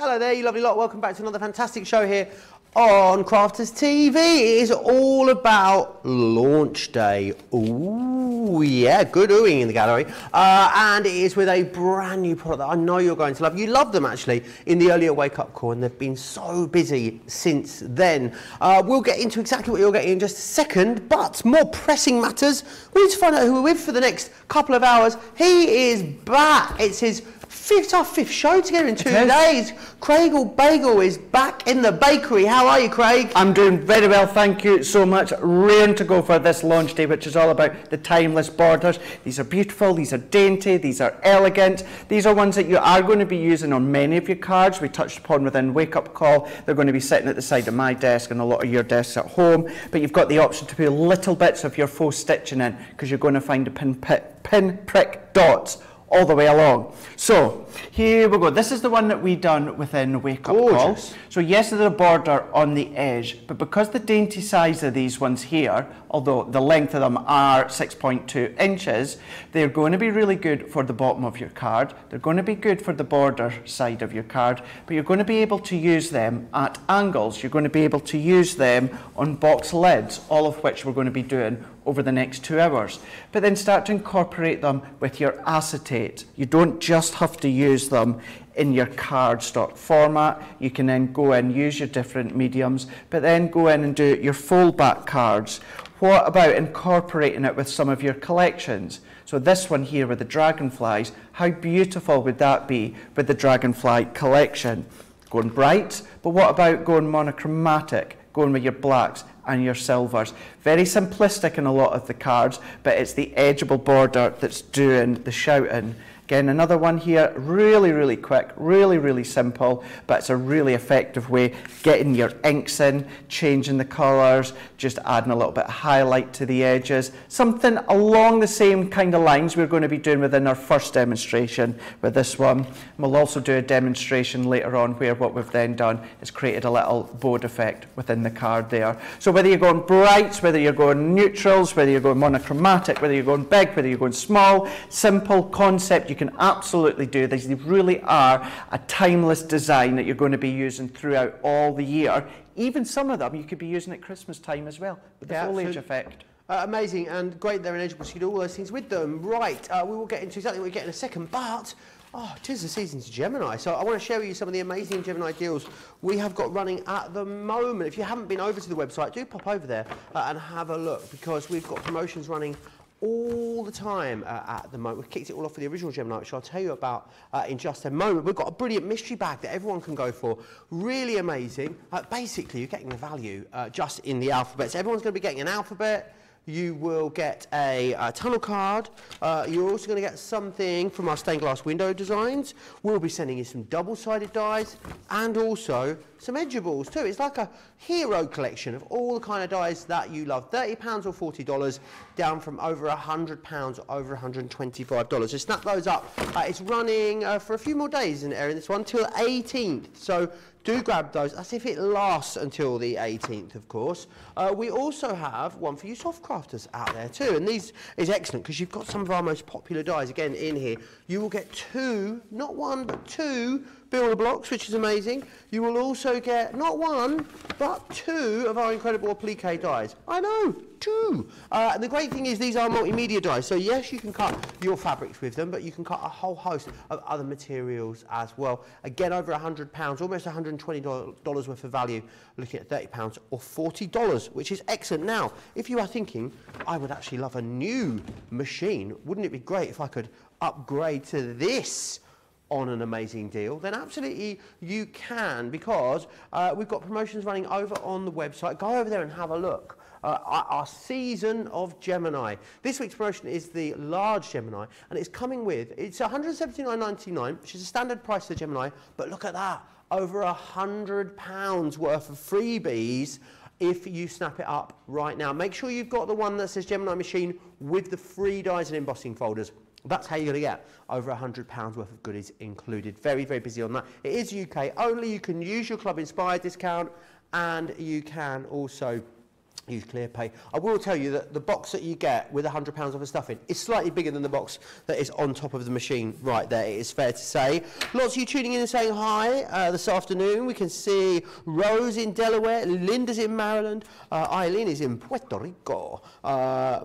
Hello there, you lovely lot. Welcome back to another fantastic show here on Crafters TV. It is all about launch day. Ooh, yeah, good oohing in the gallery. And it is with a brand new product that I know you're going to love. You loved them, actually, in the earlier wake-up call, and they've been so busy since then. We'll get into exactly what you'll get in just a second, but more pressing matters. We need to find out who we're with for the next couple of hours. He is back. It's his our fifth show together in 2 days. Craigle Bagel is back in the bakery. How are you, Craig? I'm doing very well, thank you so much. Raring to go for this launch day, which is all about the timeless borders. These are beautiful, these are dainty, these are elegant. These are ones that you are going to be using on many of your cards. We touched upon within Wake Up Call. They're going to be sitting at the side of my desk and a lot of your desks at home. But you've got the option to put little bits of your faux stitching in because you're going to find a pin prick dots all the way along. So here we go. This is the one that we done within Wake Up Call. So yes, there's a border on the edge, but because the dainty size of these ones here, although the length of them are 6.2 inches, they're going to be really good for the bottom of your card. They're going to be good for the border side of your card, but you're going to be able to use them at angles. You're going to be able to use them on box lids, all of which we're going to be doing over the next 2 hours. But then start to incorporate them with your acetate. You don't just have to use them in your cardstock format. You can then go and use your different mediums, but then go in and do your fold-back cards. What about incorporating it with some of your collections? So this one here with the dragonflies, how beautiful would that be with the dragonfly collection? Going bright, but what about going monochromatic? Going with your blacks and your silvers. Very simplistic in a lot of the cards, but it's the edgeable border that's doing the shouting. Again, another one here, really, really quick, really, really simple, but it's a really effective way getting your inks in, changing the colours, just adding a little bit of highlight to the edges. Something along the same kind of lines we're going to be doing within our first demonstration with this one. We'll also do a demonstration later on where what we've then done is created a little board effect within the card there. So whether you're going brights, whether you're going neutrals, whether you're going monochromatic, whether you're going big, whether you're going small, simple concept, you can absolutely do these. They really are a timeless design that you're going to be using throughout all the year. Even some of them you could be using at Christmas time as well, with the foliage effect. Amazing and great. They're eligible, so you do all those things with them. Right, we will get into exactly what we get in a second, but oh, it is the season's Gemini, so I want to share with you some of the amazing Gemini deals we have got running at the moment. If you haven't been over to the website, do pop over there and have a look, because we've got promotions running all the time at the moment. We've kicked it all off with the original Gemini, which I'll tell you about in just a moment. We've got a brilliant mystery bag that everyone can go for. Really amazing. Basically, you're getting the value just in the alphabet. So everyone's going to be getting an alphabet. You will get a tunnel card. You're also going to get something from our stained glass window designs. We'll be sending you some double-sided dies and also some edgeables too. It's like a hero collection of all the kind of dies that you love. £30 or $40, down from over £100, over $125. So snap those up. It's running for a few more days in the area, this one, till 18th. So do grab those, as if it lasts until the 18th, of course. We also have one for you soft crafters out there too, and these is excellent because you've got some of our most popular dies, again, in here. You will get two, not one, but two builder blocks, which is amazing. You will also get not one, but two of our incredible applique dies. I know, two. And the great thing is these are multimedia dies. So yes, you can cut your fabrics with them, but you can cut a whole host of other materials as well. Again, over £100, almost $120 worth of value, looking at £30 or $40, which is excellent. Now, if you are thinking, I would actually love a new machine, wouldn't it be great if I could upgrade to this on an amazing deal? Then absolutely you can, because we've got promotions running over on the website. Go over there and have a look. Our season of Gemini. This week's promotion is the large Gemini, and it's coming with, it's £179.99, which is a standard price for Gemini, but look at that, over £100 worth of freebies if you snap it up right now. Make sure you've got the one that says Gemini Machine with the free dies and embossing folders. That's how you're going to get over £100 worth of goodies included. Very, very busy on that. It is UK only. You can use your Club Inspire discount, and you can also Use Clearpay. I will tell you that the box that you get with £100 worth of stuff in is slightly bigger than the box that is on top of the machine right there, it is fair to say. Lots of you tuning in and saying hi this afternoon. We can see Rose in Delaware, Linda's in Maryland, Eileen is in Puerto Rico,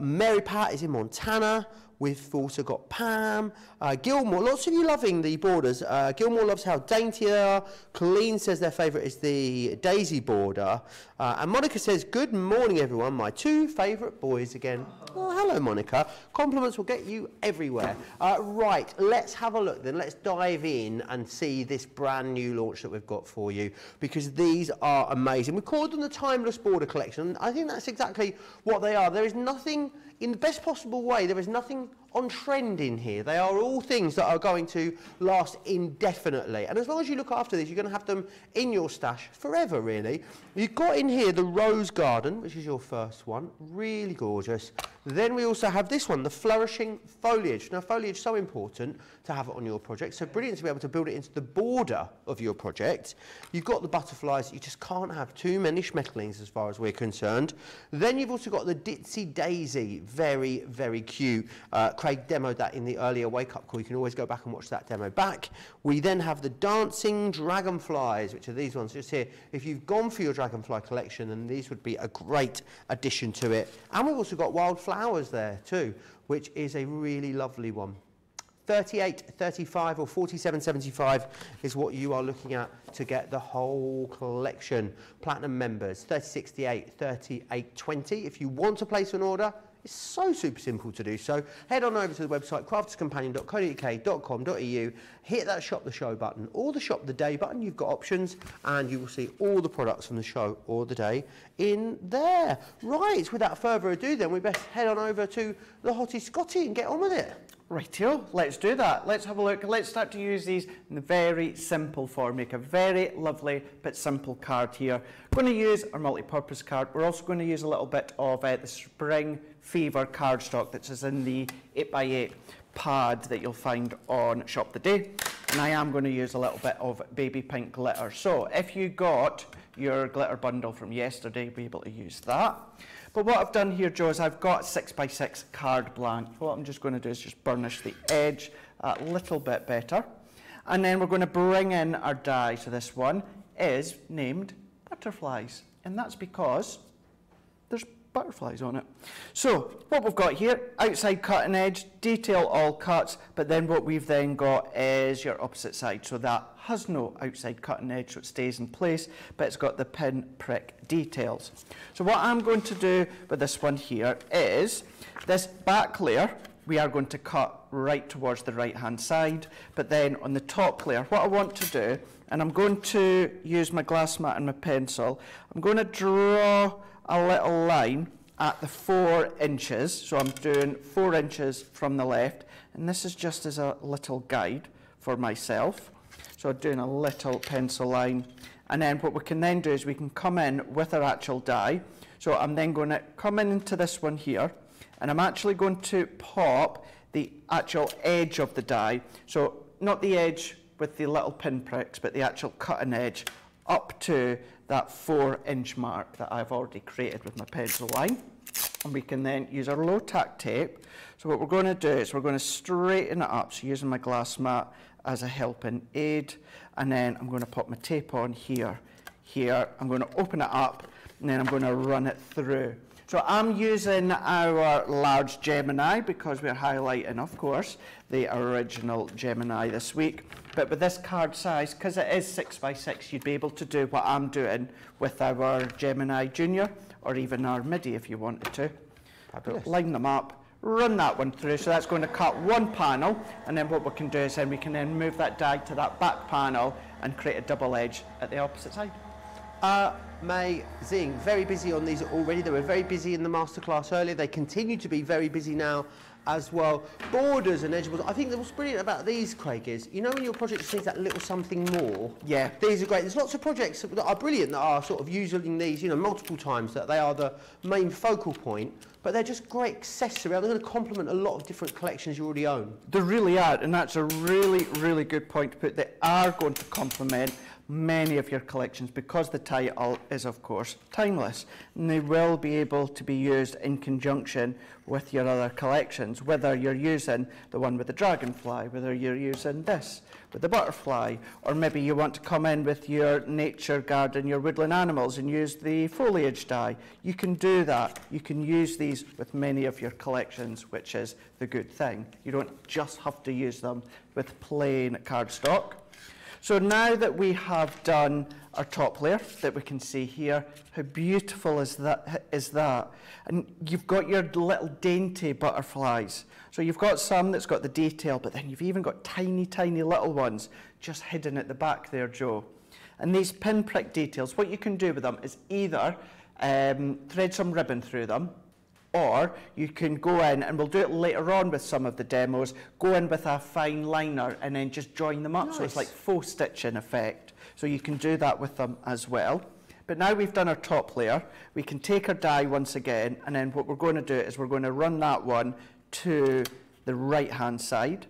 Mary Pat is in Montana. We've also got Pam, Gilmore, lots of you loving the borders. Gilmore loves how dainty they are. Colleen says their favourite is the daisy border. And Monica says, good morning, everyone. My two favourite boys again. Oh, hello, Monica. Compliments will get you everywhere. Right, let's have a look then. Let's dive in and see this brand new launch that we've got for you, because these are amazing. We called them the Timeless Border Collection. I think that's exactly what they are. There is nothing... in the best possible way, there is nothing on trend in here. They are all things that are going to last indefinitely. And as long as you look after these, you're going to have them in your stash forever, really. You've got in here the Rose Garden, which is your first one. Really gorgeous. Then we also have this one, the Flourishing Foliage. Now, foliage is so important to have it on your project. So brilliant to be able to build it into the border of your project. You've got the butterflies. You just can't have too many schmetterlings as far as we're concerned. Then you've also got the Ditzy Daisy. Very, very cute. Craig demoed that in the earlier wake-up call. You can always go back and watch that demo back. We then have the Dancing Dragonflies, which are these ones just here. If you've gone for your dragonfly collection, then these would be a great addition to it. And we've also got wildflowers there too, which is a really lovely one. $38.35 or $47.75 is what you are looking at to get the whole collection. Platinum members, $30.68, $38.20. If you want to place an order, it's so super simple to do so. Head on over to the website, crafterscompanion.co.uk.com.au, hit that Shop the Show button or the Shop the Day button. You've got options and you will see all the products from the show or the day in there. Right, without further ado then, we best head on over to the Hottie Scotty and get on with it. Rightio, let's do that. Let's have a look. Let's start to use these in a very simple form. Make a very lovely but simple card here. We're going to use our multi-purpose card. We're also going to use a little bit of the Spring Fever cardstock that is in the 8x8 pad that you'll find on Shop the Day. And I am going to use a little bit of baby pink glitter. So if you got your glitter bundle from yesterday, you'll be able to use that. But what I've done here, Joe, is I've got 6x6 card blank. What I'm just going to do is just burnish the edge a little bit better. And then we're going to bring in our die. So this one is named Butterflies. And that's because there's butterflies on it. So what we've got here, outside cutting edge, detail all cuts, but then what we've then got is your opposite side. So that has no outside cutting edge, so it stays in place, but it's got the pin prick details. So what I'm going to do with this one here is this back layer we are going to cut right towards the right hand side, but then on the top layer what I want to do, and I'm going to use my glass mat and my pencil, I'm going to draw a little line at the 4 inches. So I'm doing 4 inches from the left, and this is just as a little guide for myself. So I'm doing a little pencil line, and then what we can then do is we can come in with our actual die. So I'm then going to come into this one here, and I'm actually going to pop the actual edge of the die. So not the edge with the little pin pricks, but the actual cutting edge up to that 4 inch mark that I've already created with my pencil line. And we can then use our low tack tape. So what we're going to do is we're going to straighten it up, so using my glass mat as a helping aid, and then I'm going to pop my tape on here, I'm going to open it up, and then I'm going to run it through. So I'm using our large Gemini because we're highlighting, of course, the original Gemini this week. But with this card size, because it is 6x6, you'd be able to do what I'm doing with our Gemini Junior or even our Midi if you wanted to. Fabulous. Line them up, run that one through. So that's going to cut one panel, and then what we can do is then we can then move that die to that back panel and create a double edge at the opposite side. Amazing. Very busy on these already. They were very busy in the masterclass earlier. They continue to be very busy now as well. Borders and edgeables. I think what's brilliant about these, Craig, is, you know, when your project just needs that little something more. Yeah. These are great. There's lots of projects that are brilliant that are sort of using these, you know, multiple times, that they are the main focal point. But they're just great accessory. They're going to complement a lot of different collections you already own. They really are, and that's a really, really good point to put. They are going to complement. many of your collections, because the title is of course timeless, and they will be able to be used in conjunction with your other collections, whether you're using the one with the dragonfly, whether you're using this with the butterfly, or maybe you want to come in with your nature garden, your woodland animals, and use the foliage dye. You can do that. You can use these with many of your collections, which is the good thing. You don't just have to use them with plain cardstock. So now that we have done our top layer that we can see here, how beautiful is that? And you've got your little dainty butterflies. So you've got some that's got the detail, but then you've even got tiny, tiny little ones just hidden at the back there, Joe. And these pinprick details, what you can do with them is either thread some ribbon through them, or you can go in, and we'll do it later on with some of the demos, go in with a fine liner and then just join them up. Nice. So it's like faux stitching effect. So you can do that with them as well. But now we've done our top layer, we can take our die once again, and then what we're going to do is we're going to run that one to the right hand side.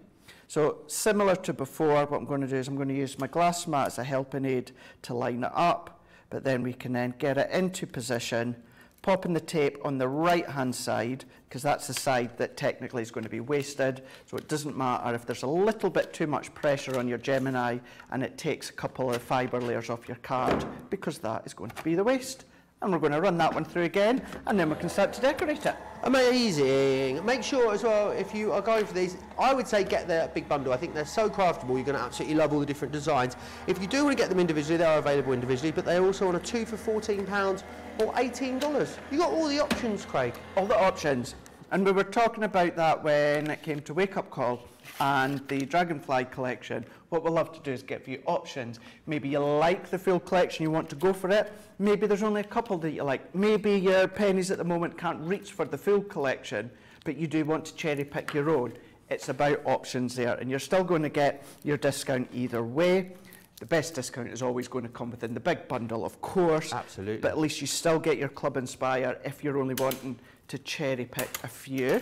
So similar to before, what I'm going to do is I'm going to use my glass mat as a helping aid to line it up, but then we can then get it into position, popping the tape on the right hand side, because that's the side that technically is going to be wasted. So it doesn't matter if there's a little bit too much pressure on your Gemini and it takes a couple of fibre layers off your card, because that is going to be the waste. And we're going to run that one through again, and then we can start to decorate it. Amazing. Make sure as well, if you are going for these, I would say get the big bundle. I think they're so craftable, you're going to absolutely love all the different designs. If you do want to get them individually, they are available individually, but they're also on a 2 for £14 or $18. You got all the options, Craig. All the options. And we were talking about that when it came to Wake Up Call and the Dragonfly collection. What we'll love to do is give you options. Maybe you like the full collection, you want to go for it. Maybe there's only a couple that you like. Maybe your pennies at the moment can't reach for the full collection, but you do want to cherry pick your own. It's about options there, and you're still going to get your discount either way. The best discount is always going to come within the big bundle, of course. Absolutely. But at least you still get your Club Inspire if you're only wanting to cherry pick a few.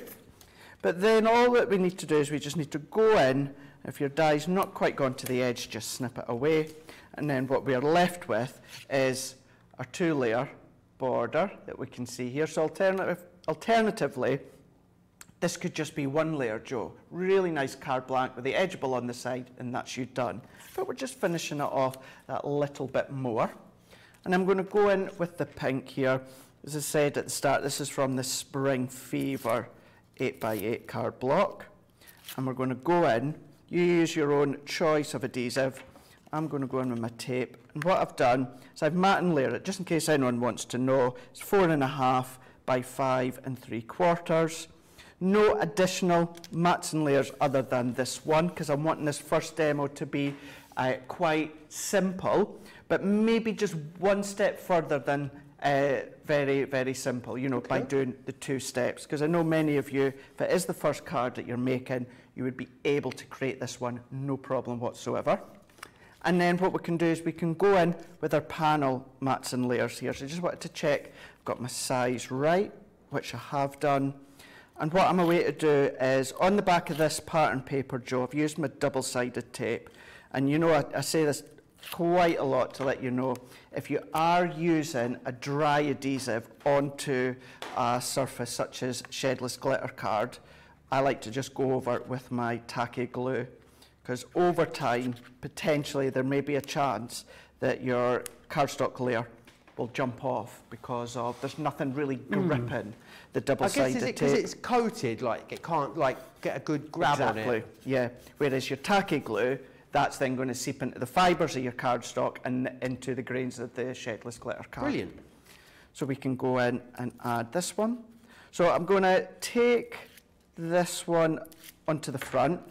But then all that we need to do is we just need to go in. If your die's not quite gone to the edge, just snip it away. And then what we are left with is our 2-layer border that we can see here. So alternatively, this could just be 1 layer, Joe. Really nice card blank with the edgeable on the side, and that's you done. But we're just finishing it off that little bit more. And I'm going to go in with the pink here. As I said at the start, this is from the Spring Fever 8x8 card block. And we're going to go in. You use your own choice of adhesive. I'm going to go in with my tape. And what I've done is I've mat and layered it, just in case anyone wants to know. It's 4.5 by 5.75. No additional mats and layers other than this one, because I'm wanting this first demo to be quite simple, but maybe just one step further than very, very simple, you know, okay, by doing the 2 steps, because I know many of you, if it is the first card that you're making, you would be able to create this one, no problem whatsoever. And then what we can do is we can go in with our panel mats and layers here. So I just wanted to check I've got my size right, which I have done. And what I'm away to do is, on the back of this pattern paper, Joe, I've used my double-sided tape. And you know, I say this quite a lot to let you know, if you are using a dry adhesive onto a surface such as shedless glitter card, I like to just go over it with my tacky glue. Because over time, potentially, there may be a chance that your cardstock layer will jump off because of there's nothing really gripping the double-sided tape. I guess, is it because it's coated, like it can't like get a good grab on it? Yeah, whereas your tacky glue, that's then going to seep into the fibres of your cardstock and into the grains of the shedless glitter card. Brilliant. So we can go in and add this one. So I'm going to take this one onto the front,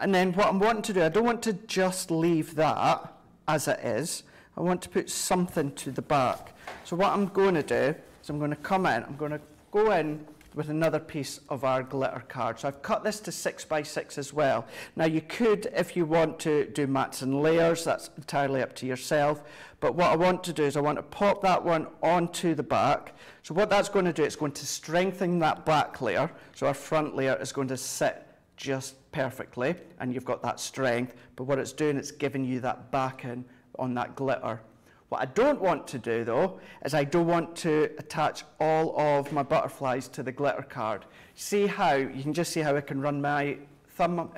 and then what I'm wanting to do, I don't want to just leave that as it is. I want to put something to the back. So what I'm going to do is I'm going to come in, I'm going to go in with another piece of our glitter card. So I've cut this to 6 by 6 as well. Now you could, if you want to, do mats and layers, that's entirely up to yourself. But what I want to do is I want to pop that one onto the back. So what that's going to do, it's going to strengthen that back layer. So our front layer is going to sit just perfectly, and you've got that strength. But what it's doing, it's giving you that backing on that glitter. What I don't want to do though, is I don't want to attach all of my butterflies to the glitter card. See how, you can just see how I can run my thumb,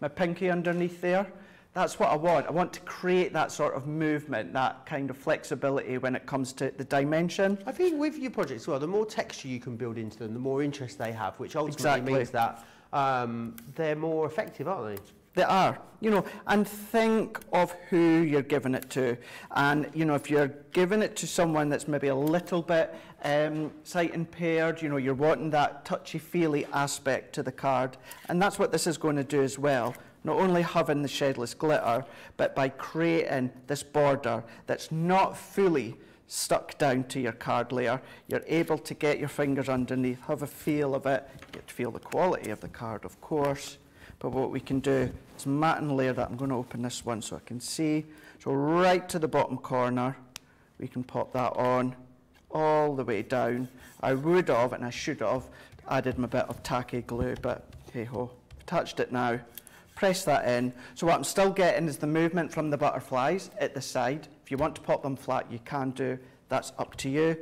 my pinky underneath there. That's what I want. I want to create that sort of movement, that kind of flexibility when it comes to the dimension. I think with your projects as well, the more texture you can build into them, the more interest they have, which ultimately means that they're more effective, aren't they? They are, you know, and think of who you're giving it to. And, you know, if you're giving it to someone that's maybe a little bit sight impaired, you know, you're wanting that touchy-feely aspect to the card. And that's what this is going to do as well. Not only having the shedless glitter, but by creating this border that's not fully stuck down to your card layer, you're able to get your fingers underneath, have a feel of it. You get to feel the quality of the card, of course. But what we can do is matte and layer that. I'm going to open this one so I can see. So right to the bottom corner, we can pop that on all the way down. I would have, and I should have, added my bit of tacky glue, but hey-ho, I've touched it now. Press that in. So what I'm still getting is the movement from the butterflies at the side. If you want to pop them flat, you can do. That's up to you.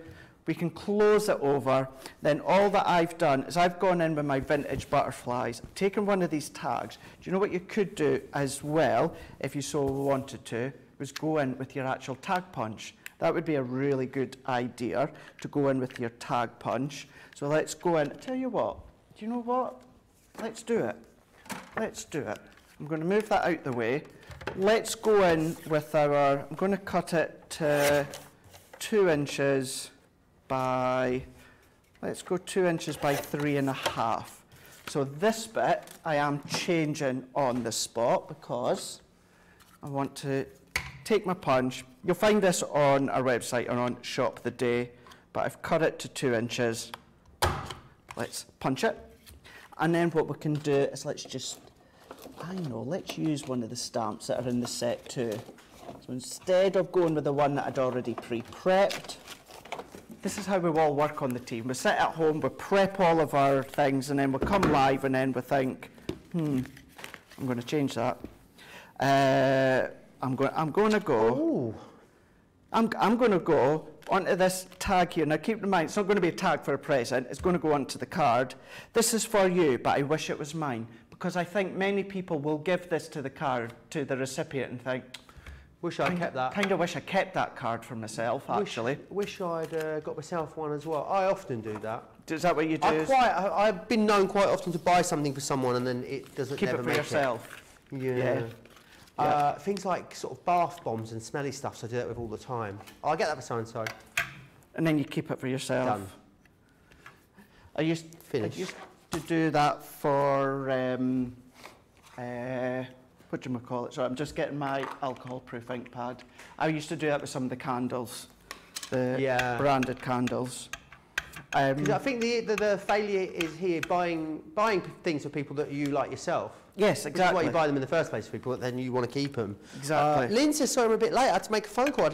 We can close it over. Then all that I've done is I've gone in with my vintage butterflies. I've taken one of these tags. Do you know what you could do as well, if you so wanted to, was go in with your actual tag punch. That would be a really good idea, to go in with your tag punch. So let's go in. I tell you what, do you know what? Let's do it. Let's do it. I'm going to move that out the way. Let's go in with our, I'm going to cut it to 2 inches. Let's go 2 inches by 3.5. So this bit I am changing on the spot because I want to take my punch. You'll find this on our website or on Shop the Day, but I've cut it to 2 inches. Let's punch it. And then what we can do is let's use one of the stamps that are in the set too. So instead of going with the one that I'd already pre-prepped, this is how we all work on the team. We sit at home, we prep all of our things, and then we come live, and then we think, I'm going to change that. I'm going to go onto this tag here. Now keep in mind, it's not going to be a tag for a present. It's going to go onto the card. This is for you, but I wish it was mine, because I think many people will give this to the card, to the recipient, and think, wish I kept that. Kind of wish I kept that card for myself, actually. Wish I'd got myself one as well. I often do that. Is that what you do? I've been known quite often to buy something for someone and then it doesn't never make it. Keep it for yourself. Yeah. Things like sort of bath bombs and smelly stuff, so I do that with all the time. I get that for so-and-so. And then you keep it for yourself. Done. I used to do that for... what do you call it? So I'm just getting my alcohol-proof ink pad. I used to do that with some of the candles, the branded candles. I think the failure is here buying things for people that you like yourself. Yes, exactly. Which is why you buy them in the first place for people, but then you want to keep them. Exactly. Lynn says, sorry, I'm a bit late. I had to make a phone call.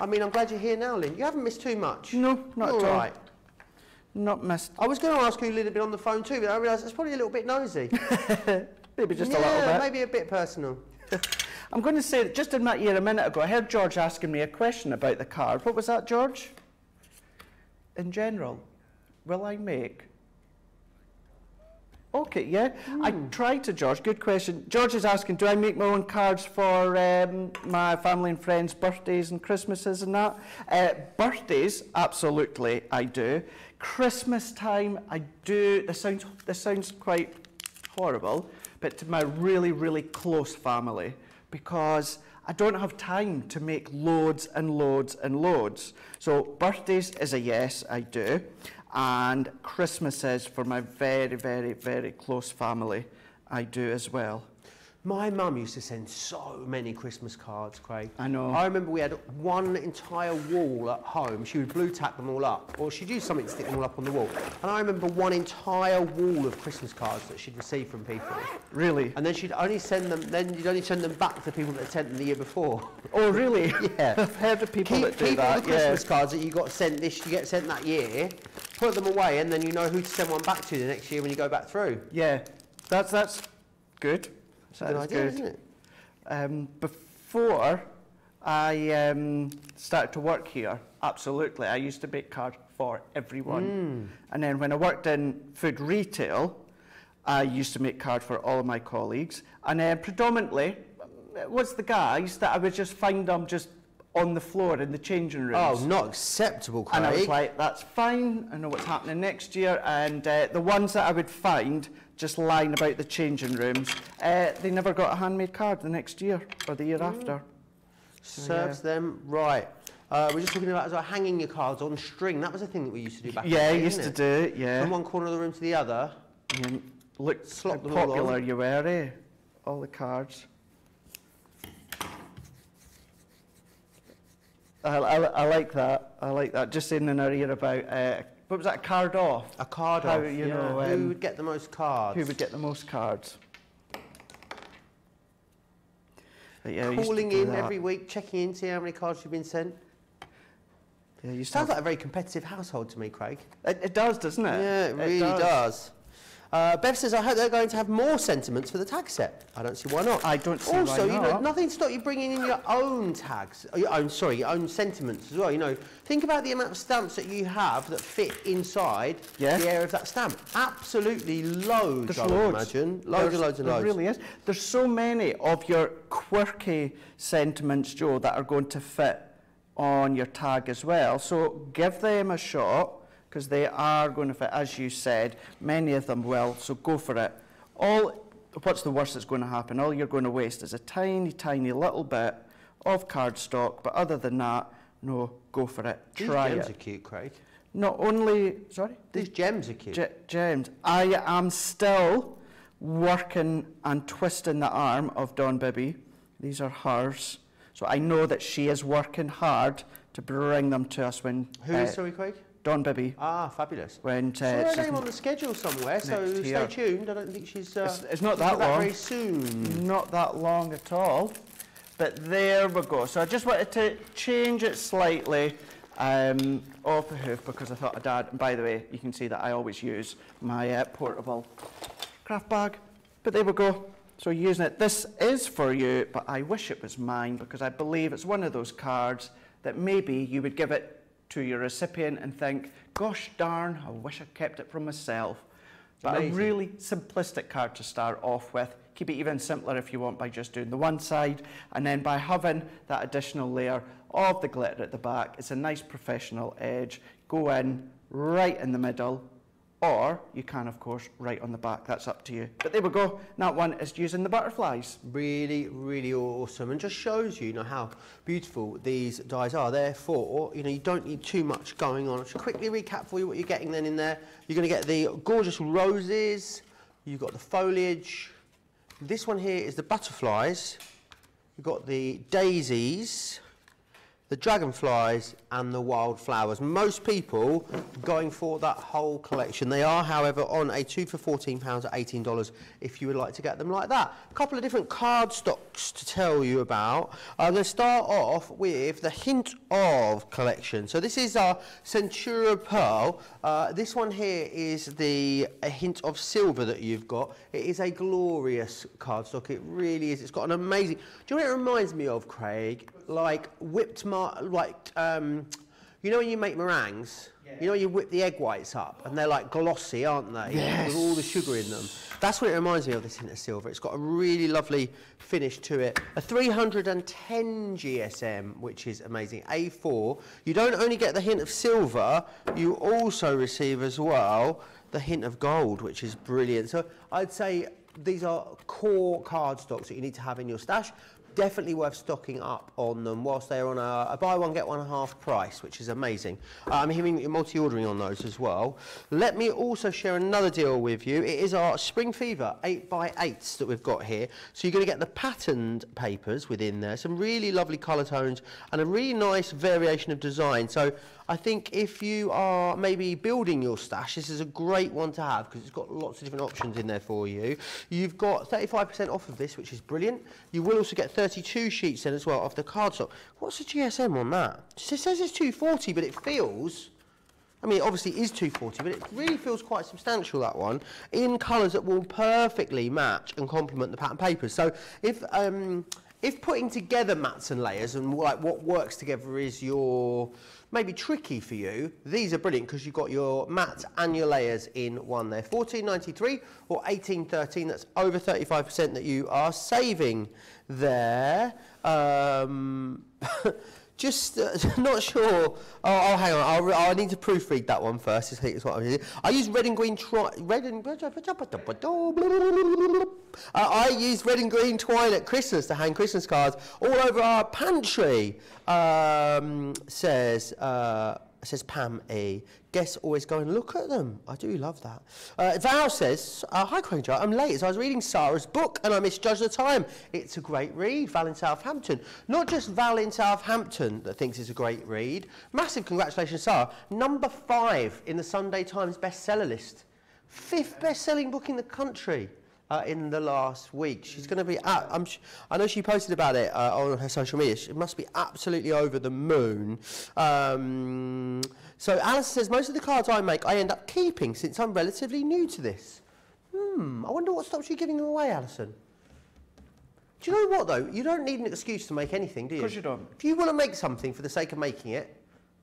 I'm glad you're here now, Lynn. You haven't missed too much. No, not at all. All right. Not missed. I was going to ask you a little bit on the phone too, but I realised it's probably a little bit nosy. Maybe just a little bit. Maybe a bit personal. I'm going to say that just in my ear a minute ago, I heard George asking me a question about the card. What was that, George? In general, will I make? Okay, yeah. I tried to, George. Good question. George is asking, do I make my own cards for my family and friends' birthdays and Christmases and that? Birthdays, absolutely, I do. Christmas time, I do. This sounds quite horrible, but to my really, really close family, because I don't have time to make loads and loads and loads. So birthdays is a yes, I do, and Christmases for my very, very, very close family, I do as well. My mum used to send so many Christmas cards, Craig. I know. I remember we had one entire wall at home. She would blue tack them all up, or she'd use something to stick them all up on the wall. And I remember one entire wall of Christmas cards that she'd receive from people. Really? And then you'd only send them back to people that had sent them the year before. Oh, really? Yeah. I've heard of people that do that. Keep the Christmas cards that you got sent that year, put them away, and then you know who to send one back to the next year when you go back through. Yeah, that's good. That's a good idea, isn't it? before I started to work here, absolutely, I used to bake cards for everyone. Mm. And then when I worked in food retail, I used to make cards for all of my colleagues. And then predominantly, it was the guys that I would just find them just on the floor in the changing rooms. Oh, not acceptable, Craig. And I was like, that's fine, I know what's happening next year. And the ones that I would find just lying about the changing rooms, they never got a handmade card the next year or the year after. Serves them right. We're just talking about as well, hanging your cards on string. That was a thing that we used to do back in the day, used to do it, yeah. From one corner of the room to the other. And look how popular you were, eh? All the cards. I like that. I like that. Just in our ear about what was that? A card off. A card off. You know, who would get the most cards? Who would get the most cards? But yeah, calling in every week, checking in, see how many cards you've been sent. Yeah, you sounds like a very competitive household to me, Craig. It does, doesn't it? Yeah, it really does. Bev says, I hope they're going to have more sentiments for the tag set. I don't see why not. I don't see why not. Also, you know, nothing to stop you bringing in your own tags, your own sentiments as well. You know, think about the amount of stamps that you have that fit inside the area of that stamp. Absolutely loads, I would imagine. Loads and loads and loads. There really is. There's so many of your quirky sentiments, Joe, that are going to fit on your tag as well. So give them a shot, because they are going to fit, as you said, many of them will, so go for it. What's the worst that's going to happen? All you're going to waste is a tiny, tiny little bit of cardstock, but other than that, no, go for it. Try it. These gems are cute, Craig. Not only, sorry? These gems are cute. Gems. I am still working and twisting the arm of Don Bibby. These are hers. So I know that she is working hard to bring them to us when... Who is, sorry, Craig? Don Bibby. Ah, fabulous. Went, saw her name on the schedule somewhere, so stay tuned. I don't think she's... it's not that long. Very soon. Not that long at all. But there we go. So I just wanted to change it slightly off the hoof because I thought I'd add... And by the way, you can see that I always use my portable craft bag. But there we go. So you're using it. This is for you, but I wish it was mine because I believe it's one of those cards that maybe you would give it to your recipient and think, gosh darn, I wish I kept it for myself. But amazing. A really simplistic card to start off with. Keep it even simpler if you want by just doing the one side, and then by having that additional layer of the glitter at the back, it's a nice professional edge. Go in right in the middle, or you can, of course, right on the back. That's up to you. But there we go. That one is using the butterflies. Really, really awesome. And just shows you, how beautiful these dies are. Therefore, you don't need too much going on. I'll just quickly recap for you what you're getting then in there. You're going to get the gorgeous roses. You've got the foliage. This one here is the butterflies. You've got the daisies, the dragonflies and the wildflowers. Most people going for that whole collection. They are, however, on a 2 for £14 at $18 if you would like to get them like that. A couple of different card stocks to tell you about. I'm going to start off with the Hint of collection. So this is our Centura Pearl. This one here is the Hint of Silver that you've got. It is a glorious cardstock. It really is. It's got an amazing... Do you know what it reminds me of, Craig? Like whipped you know when you make meringues, you whip the egg whites up and they're like glossy, aren't they? Yes. With all the sugar in them. That's what it reminds me of, this Hint of Silver. It's got a really lovely finish to it. A 310 GSM, which is amazing. A4. You don't only get the Hint of Silver, you also receive as well the Hint of Gold, which is brilliant. So I'd say these are core card stocks that you need to have in your stash. Definitely worth stocking up on them whilst they're on a buy one get one half price, which is amazing. I'm hearing that you're multi-ordering on those as well. Let me also share another deal with you. It is our Spring Fever 8x8s that we've got here. So you're going to get the patterned papers within there, some really lovely colour tones and a really nice variation of design. So I think if you are maybe building your stash, this is a great one to have because it's got lots of different options in there for you. You've got 35% off of this, which is brilliant. You will also get 32 sheets then as well of the cardstock. What's the GSM on that? It says it's 240, but it feels... I mean, it obviously is 240, but it really feels quite substantial, that one, in colours that will perfectly match and complement the pattern papers. So if If putting together mats and layers and like what works together is your maybe tricky for you, these are brilliant because you've got your mats and your layers in one there. $14.93 or $18.13. That's over 35% that you are saving there. Just not sure. Oh, hang on. I need to proofread that one first. Is what I use red and green twine at Christmas to hang Christmas cards all over our pantry. Says Pam E. Guests always go and look at them. I do love that. Val says, hi Craig, I'm late as I was reading Sarah's book and I misjudged the time. It's a great read, Val in Southampton. Not just Val in Southampton that thinks it's a great read. Massive congratulations, Sarah. Number 5 in the Sunday Times bestseller list. 5th best-selling book in the country. In the last week. She's going to be at, I know she posted about it on her social media. She must be absolutely over the moon. So Alice says, most of the cards I make I end up keeping since I'm relatively new to this. I wonder what stops you giving them away, Alison. Do you know what though? You don't need an excuse to make anything, do you? Of course you don't. If you want to make something for the sake of making it,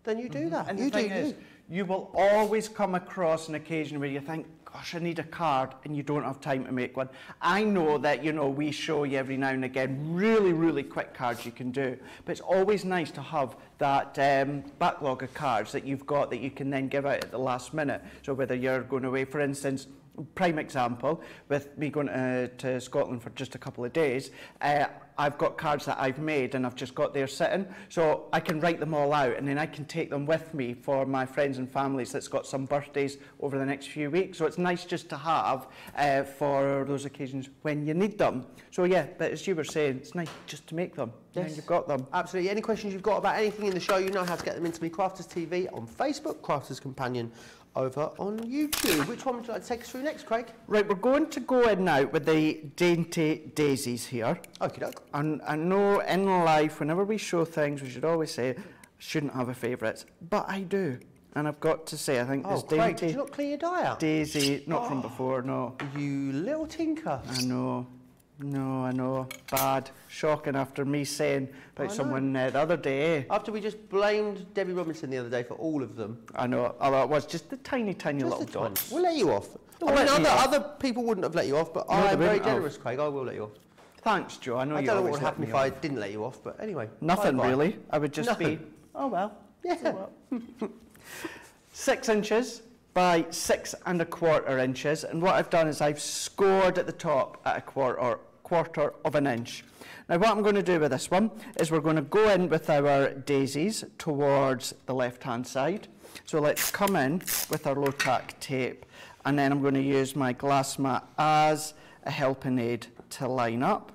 then you do that. And you the thing is, you will always come across an occasion where you think, gosh, I need a card, and you don't have time to make one. I know that, you know, we show you every now and again really, really quick cards you can do, but it's always nice to have that backlog of cards that you've got that you can then give out at the last minute. So whether you're going away, for instance, prime example, with me going to Scotland for just a couple of days, I've got cards that I've made and I've just got there sitting, so I can write them all out and then I can take them with me for my friends and families that's got some birthdays over the next few weeks. So it's nice just to have for those occasions when you need them. So yeah, but as you were saying, it's nice just to make them. Yes. And you've got them. Absolutely. Any questions you've got about anything in the show, you know how to get them into me. Crafters TV on Facebook, Crafters Companion over on YouTube. Which one would you like to take us through next, Craig? Right, we're going to go in now with the dainty daisies here. Okie doke. And I know in life, whenever we show things, we should always say, shouldn't have a favourites, but I do. And I've got to say, I think this dainty... Craig, did you not clear your dye out? Daisy, not from before, no. You little tinker. I know. No, I know. Bad. Shocking after me saying about someone the other day. After we just blamed Debbie Robinson the other day for all of them. I know. Although it was just the tiny, tiny just little dots. We'll let you off. No, I mean, other people wouldn't have let you off, but no, I'm very generous, Craig. I will let you off. Thanks, Joe. I know you always let me off. I don't know what would happen if I didn't let you off, but anyway. Nothing, really. I would just be, oh, well. Yeah. So well. 6 inches. By 6¼ inches, and what I've done is I've scored at the top at a quarter of an inch. Now what I'm going to do with this one is we're going to go in with our daisies towards the left hand side. So let's come in with our low tack tape, and then I'm going to use my glass mat as a helping aid to line up.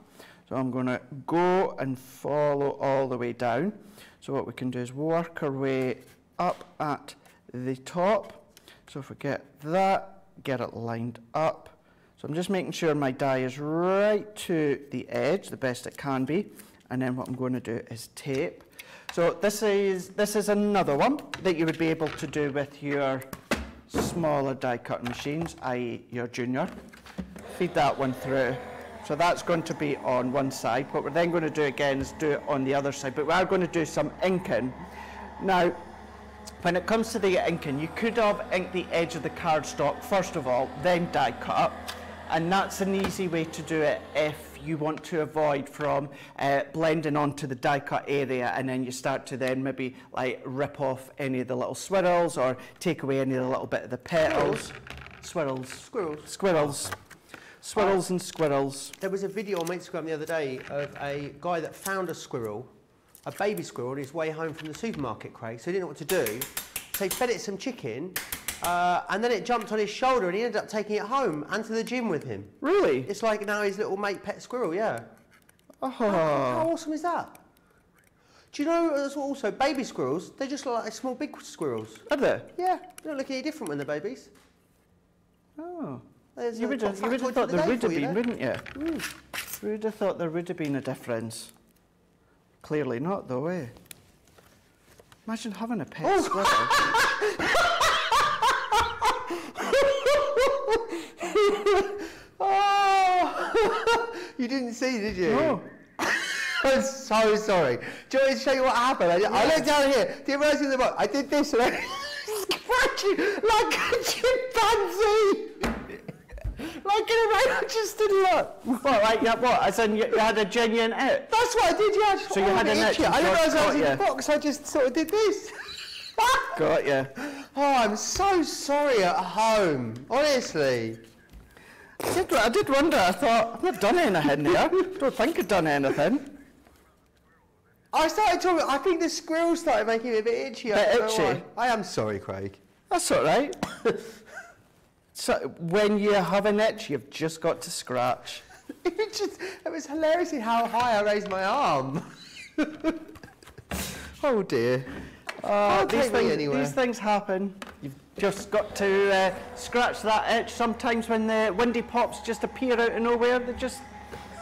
So I'm going to go and follow all the way down. So what we can do is work our way up at the top. So if we get that, get it lined up. So I'm just making sure my die is right to the edge, the best it can be. And then what I'm going to do is tape. So this is another one that you would be able to do with your smaller die cutting machines, i.e. your junior. Feed that one through. So that's going to be on one side. What we're then going to do again is do it on the other side. But we are going to do some inking. Now, when it comes to the inking, you could have inked the edge of the cardstock first of all, then die cut up, and that's an easy way to do it if you want to avoid from blending onto the die cut area, and then you start to then maybe like rip off any of the little swirls or take away any of the little bit of the petals. Swirls. Squirrels. Squirrels. Swirls and squirrels. There was a video on Instagram the other day of a guy that found a squirrel, a baby squirrel, on his way home from the supermarket, Craig, so he didn't know what to do. So he fed it some chicken, and then it jumped on his shoulder and he ended up taking it home and to the gym with him. Really? It's like now his little mate pet squirrel, yeah. Oh. How awesome is that? Do you know, also, baby squirrels, they just look like small big squirrels. Are they? Yeah, they don't look any different when they're babies. Oh. You would have thought there would have been, wouldn't you? You would have thought there would have been a difference. Clearly not, though, eh? Imagine having a pet squirrel. You didn't see, did you? No. I'm so sorry. Do you want to show you what happened? I looked down here, the emergency in the box, I did this and I scratched like a chimpanzee. Like in a way, I just didn't look. What, like yeah, what? I said you had a genuine itch? That's what I did, yeah. I just so you had an itch? I didn't realise I was in the box, I just sort of did this. Got you. Oh, I'm so sorry at home, honestly. I did wonder, I thought, I've not done anything here. I don't think I've done anything. I started talking, I think the squirrel started making me a bit itchy. A bit itchy? I am sorry, Craig. That's all right. So when you have an itch, you've just got to scratch. It was hilarious how high I raised my arm. Oh dear. These things happen. You've just got to scratch that itch. Sometimes when the windy pops just appear out of nowhere, they just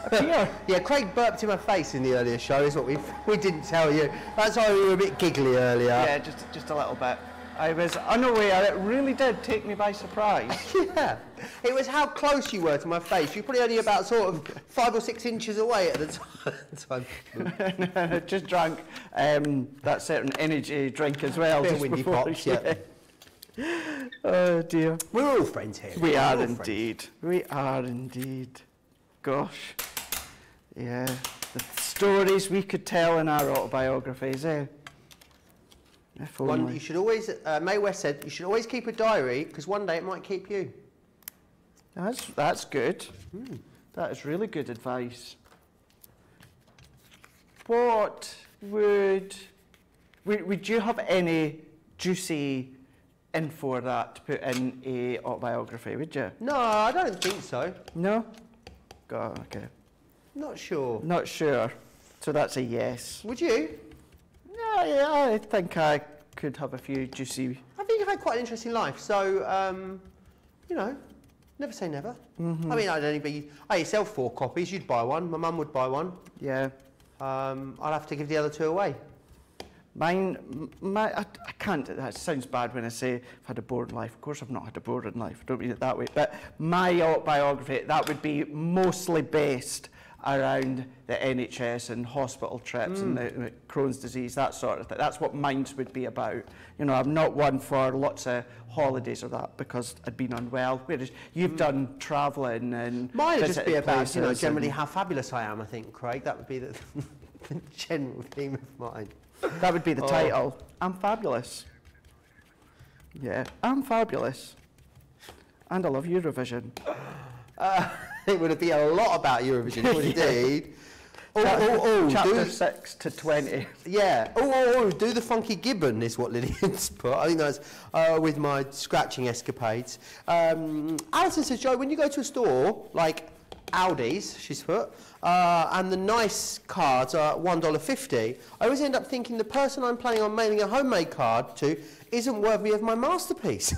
appear. Yeah, Craig burped in my face in the earlier show, is what we didn't tell you. That's why we were a bit giggly earlier. Yeah, just a little bit. I was unaware. It really did take me by surprise. Yeah. It was how close you were to my face. You were probably only about sort of 5 or 6 inches away at the time. Just drank that certain energy drink as well. Just windy pops, yeah. Oh dear. We're all friends here. We are indeed. We are indeed. Gosh. Yeah. The stories we could tell in our autobiographies, eh? One, you should always, Mae West said, you should always keep a diary because one day it might keep you. That's good. Mm. That is really good advice. What would you have any juicy info that to put in a autobiography, would you? No, I don't think so. No? God, okay. Not sure. Not sure. So that's a yes. Would you? Yeah, I think I could have a few juicy... I think you've had quite an interesting life, so, you know, never say never. Mm-hmm. I mean, I'd only be... I sell 4 copies, you'd buy one, my mum would buy one. Yeah. I'll have to give the other 2 away. I can't... That sounds bad when I say I've had a boring life. Of course I've not had a boring life, I don't mean it that way. But my autobiography, that would be mostly based around the NHS and hospital trips and the Crohn's disease, that sort of thing. That's what mine would be about. You know, I'm not one for lots of holidays or that because I'd been unwell. Whereas you've done travelling and mine would just be about, you know, generally how fabulous I am, I think, Craig. That would be the general theme of mine. That would be the title. I'm fabulous. Yeah, I'm fabulous. And I love Eurovision. It would be a lot about Eurovision, indeed. Chapter 6 to 20. Yeah. Do the funky gibbon is what Lillian's put. I think that's with my scratching escapades. Alison says, Joe, when you go to a store like Aldi's, she's put, and the nice cards are $1.50, I always end up thinking the person I'm planning on mailing a homemade card to isn't worthy of my masterpiece.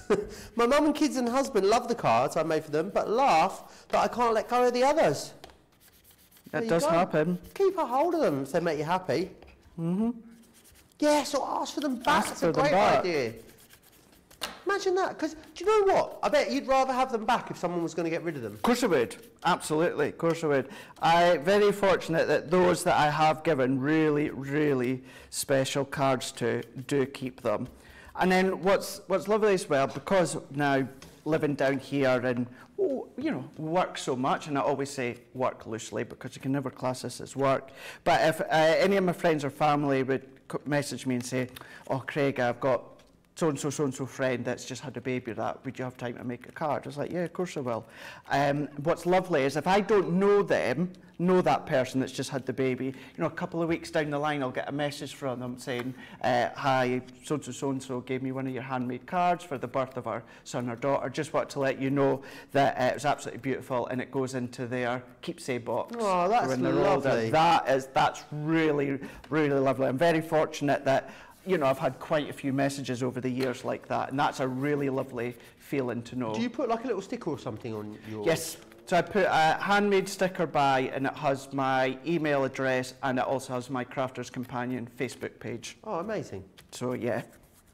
My mum and kids and husband love the cards I made for them, but laugh that I can't let go of the others. That does happen. Keep a hold of them if they make you happy. Mm-hmm. Yeah, so ask for them back. That's a great idea. Imagine that, because do you know what? I bet you'd rather have them back if someone was going to get rid of them. Of course I would. Absolutely, of course I would. I'm very fortunate that those that I have given really, really special cards to do keep them. And then what's lovely as well, because now living down here and, you know, work so much, and I always say work loosely because you can never class this as work, but if any of my friends or family would message me and say, oh, Craig, I've got so-and-so, so-and-so friend that's just had a baby, that, would you have time to make a card? I was like, yeah, of course I will. What's lovely is if I don't know them, know that person that's just had the baby, you know, a couple of weeks down the line I'll get a message from them saying, hi, so-and-so, so-and-so gave me one of your handmade cards for the birth of our son or daughter, just want to let you know that it was absolutely beautiful, and it goes into their keepsake box. Oh, that's when they're lovely. Older. That's really, really lovely. I'm very fortunate that, you know, I've had quite a few messages over the years like that, and that's a really lovely feeling to know. Do you put like a little sticker or something on your... Yes. So I put a handmade sticker by, and it has my email address, and it also has my Crafters Companion Facebook page. Oh, amazing. So, yeah,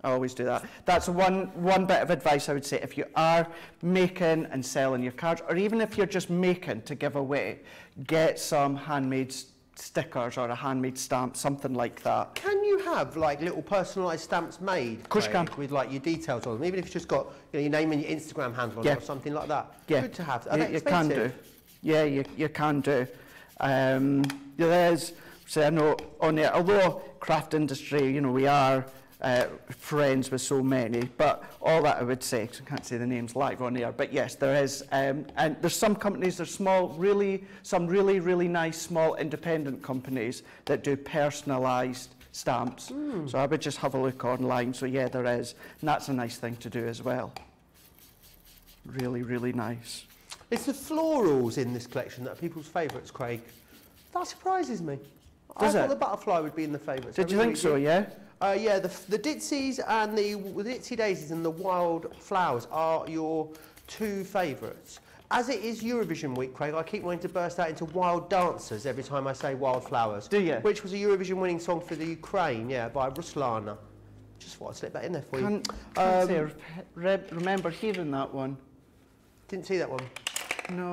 I always do that. That's one bit of advice I would say. If you are making and selling your cards, or even if you're just making to give away, get some handmade stickers or a handmade stamp, something like that. Can you have like little personalised stamps made? Of course you can. With like your details on them, even if you've just got, you know, your name and your Instagram handle on it or something like that. Yeah. Good to have. Are they expensive? You can do. Yeah, you can do. There's, so I know on there, although craft industry, you know, we are friends with so many, but all that I would say, because I can't say the names live on air, but yes, there is, and there's some companies, there's small, really, some really, really nice small independent companies that do personalised stamps. Mm. So I would just have a look online. So yeah, there is, and that's a nice thing to do as well. Really, really nice. It's the florals in this collection that are people's favourites, Craig. That surprises me. I thought the butterfly would be in the favourites. Did you think so, yeah? Yeah, the Ditzies and the Ditzy Daisies and the Wild Flowers are your two favourites. As it is Eurovision week, Craig, I keep wanting to burst out into Wild Dancers every time I say Wild Flowers. Do you? Which was a Eurovision winning song for the Ukraine, yeah, by Ruslana. Just thought I'd slip that in there for you. Can't say remember hearing that one. Didn't see that one. No.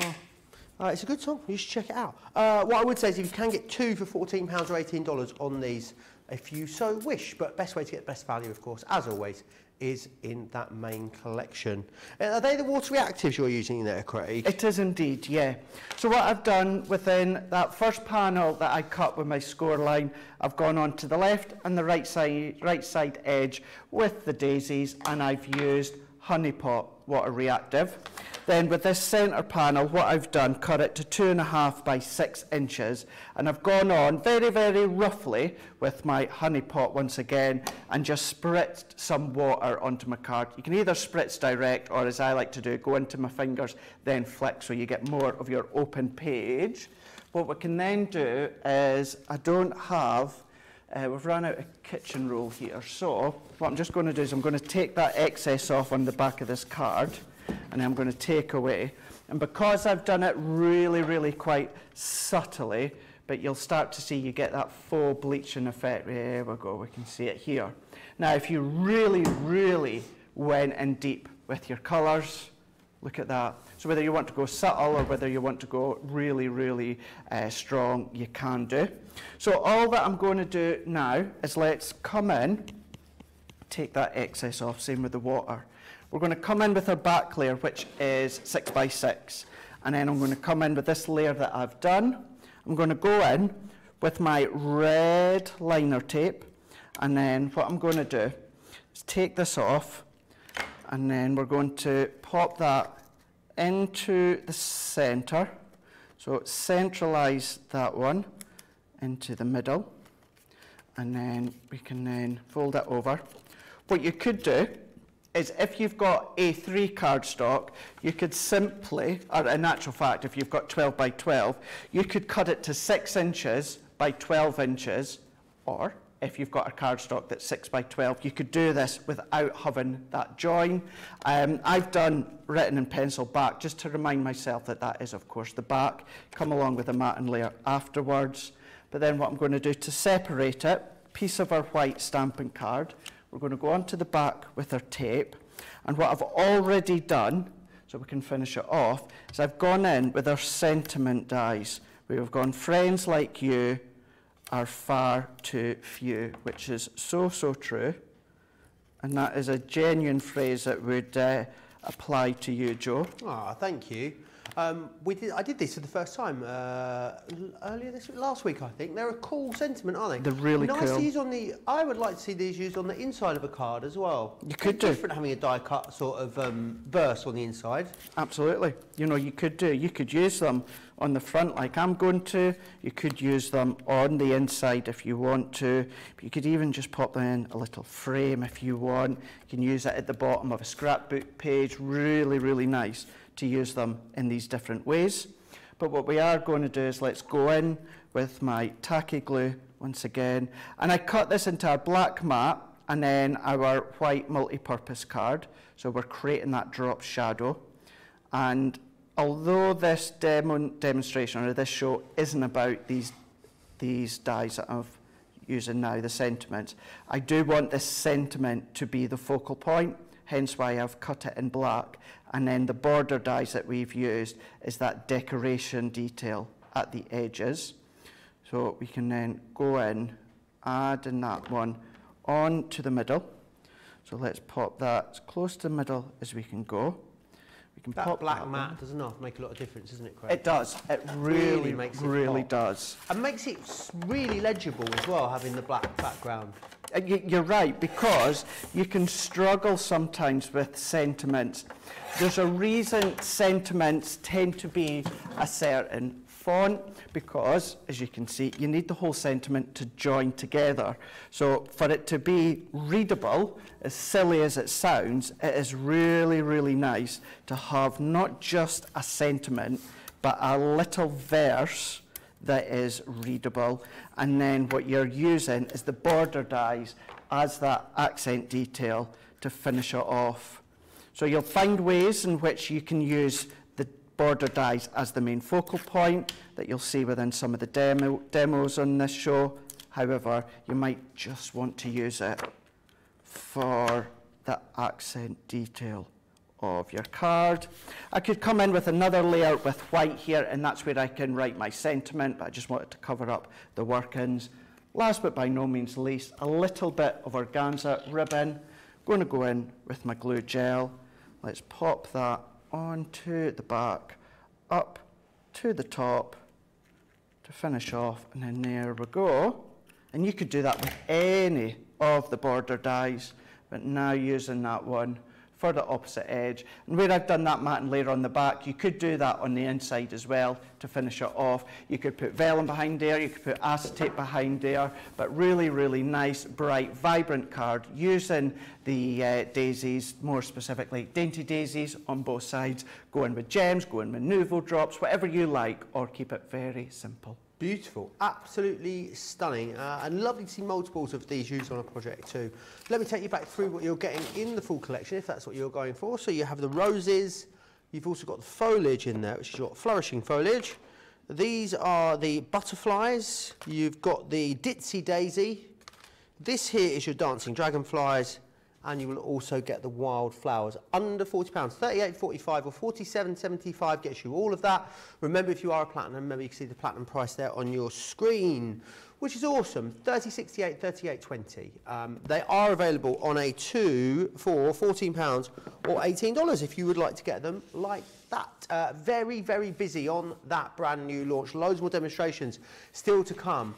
It's a good song. You should check it out. What I would say is if you can get two for £14 or $18 on these, if you so wish, but best way to get the best value, of course, as always, is in that main collection. Are they the water reactives you're using there, Craig? It is indeed, yeah. So what I've done within that first panel that I cut with my score line, I've gone on to the left and the right side edge with the daisies, and I've used Honeypot water reactive. Then with this centre panel, what I've done, cut it to 2.5 by 6 inches, and I've gone on very, very roughly with my honey pot once again and just spritzed some water onto my card. You can either spritz direct or, as I like to do, go into my fingers, then flick, so you get more of your open page. What we can then do is, I don't have, we've run out of kitchen roll here, so what I'm just going to do is I'm going to take that excess off on the back of this card, and I'm going to take away, and because I've done it really, really quite subtly, but you'll start to see you get that full bleaching effect. There we go, we can see it here. Now if you really, really went in deep with your colours, look at that. So whether you want to go subtle or whether you want to go really, really strong, you can do. So all that I'm going to do now is, let's come in, take that excess off, same with the water. We're going to come in with our back layer, which is 6 by 6. And then I'm going to come in with this layer that I've done. I'm going to go in with my red liner tape. And then what I'm going to do is take this off. And then we're going to pop that into the center. So centralize that one into the middle. And then we can then fold it over. What you could do is, if you've got A3 cardstock, you could simply, or in actual fact, if you've got 12 by 12, you could cut it to 6 inches by 12 inches, or if you've got a cardstock that's 6 by 12, you could do this without having that join. I've done written in pencil back, just to remind myself that that is, of course, the back. Come along with the matting layer afterwards. But then what I'm going to do to separate it, piece of our white stamping card, we're going to go onto the back with our tape, and what I've already done, so we can finish it off, is I've gone in with our sentiment dies. We've gone friends like you are far too few, which is so, so true, and that is a genuine phrase that would apply to you, Joe. Ah, thank you. I did this for the first time earlier this week, last week I think. They're a cool sentiment, aren't they? They're really nice to use on the. I would like to see these used on the inside of a card as well. You could do. It's different having a die cut sort of verse on the inside. Absolutely. You know, you could do. You could use them on the front, like I'm going to. You could use them on the inside if you want to. But you could even just pop them in a little frame if you want. You can use it at the bottom of a scrapbook page. Really, really nice to use them in these different ways. But what we are going to do is, let's go in with my tacky glue once again, and I cut this into our black mat and then our white multi-purpose card, so we're creating that drop shadow. And although this demonstration or this show isn't about these dies that I've using now, the sentiments, I do want this sentiment to be the focal point, hence why I've cut it in black. And then the border dies that we've used is that decoration detail at the edges. So we can then go in, adding that one on to the middle. So let's pop that as close to the middle as we can go. We can that pop black that matte does not make a lot of difference, isn't it, Craig? It does. It really makes it really pop. Does. And makes it really legible as well, having the black background. You're right, because you can struggle sometimes with sentiments. There's a reason sentiments tend to be a certain font, because, as you can see, you need the whole sentiment to join together. So for it to be readable, as silly as it sounds, it is really, really nice to have not just a sentiment, but a little verse that is readable, and then what you're using is the border dies as that accent detail to finish it off. So you'll find ways in which you can use the border dies as the main focal point that you'll see within some of the demos on this show. However, you might just want to use it for the accent detail of your card. I could come in with another layer with white here, and that's where I can write my sentiment, but I just wanted to cover up the workings. Last but by no means least, a little bit of organza ribbon. I'm going to go in with my glue gel. Let's pop that onto the back, up to the top to finish off, and then there we go. And you could do that with any of the border dies, but now using that one for the opposite edge. And where I've done that matting layer on the back, you could do that on the inside as well to finish it off. You could put vellum behind there, you could put acetate behind there, but really, really nice, bright, vibrant card using the daisies, more specifically dainty daisies on both sides, going with gems, going with nouveau drops, whatever you like, or keep it very simple. Beautiful, absolutely stunning, and lovely to see multiples of these used on a project too. Let me take you back through what you're getting in the full collection, if that's what you're going for. So you have the roses, you've also got the foliage in there, which is your flourishing foliage. These are the butterflies, you've got the Ditzy Daisy, this here is your dancing dragonflies, and you will also get the wildflowers under £40, £38.45 or £47.75 gets you all of that. Remember, if you are a platinum member, you can see the platinum price there on your screen, which is awesome, £30.68, £38.20. They are available on A2 for £14 or $18 if you would like to get them like that. Very, very busy on that brand new launch. Loads more demonstrations still to come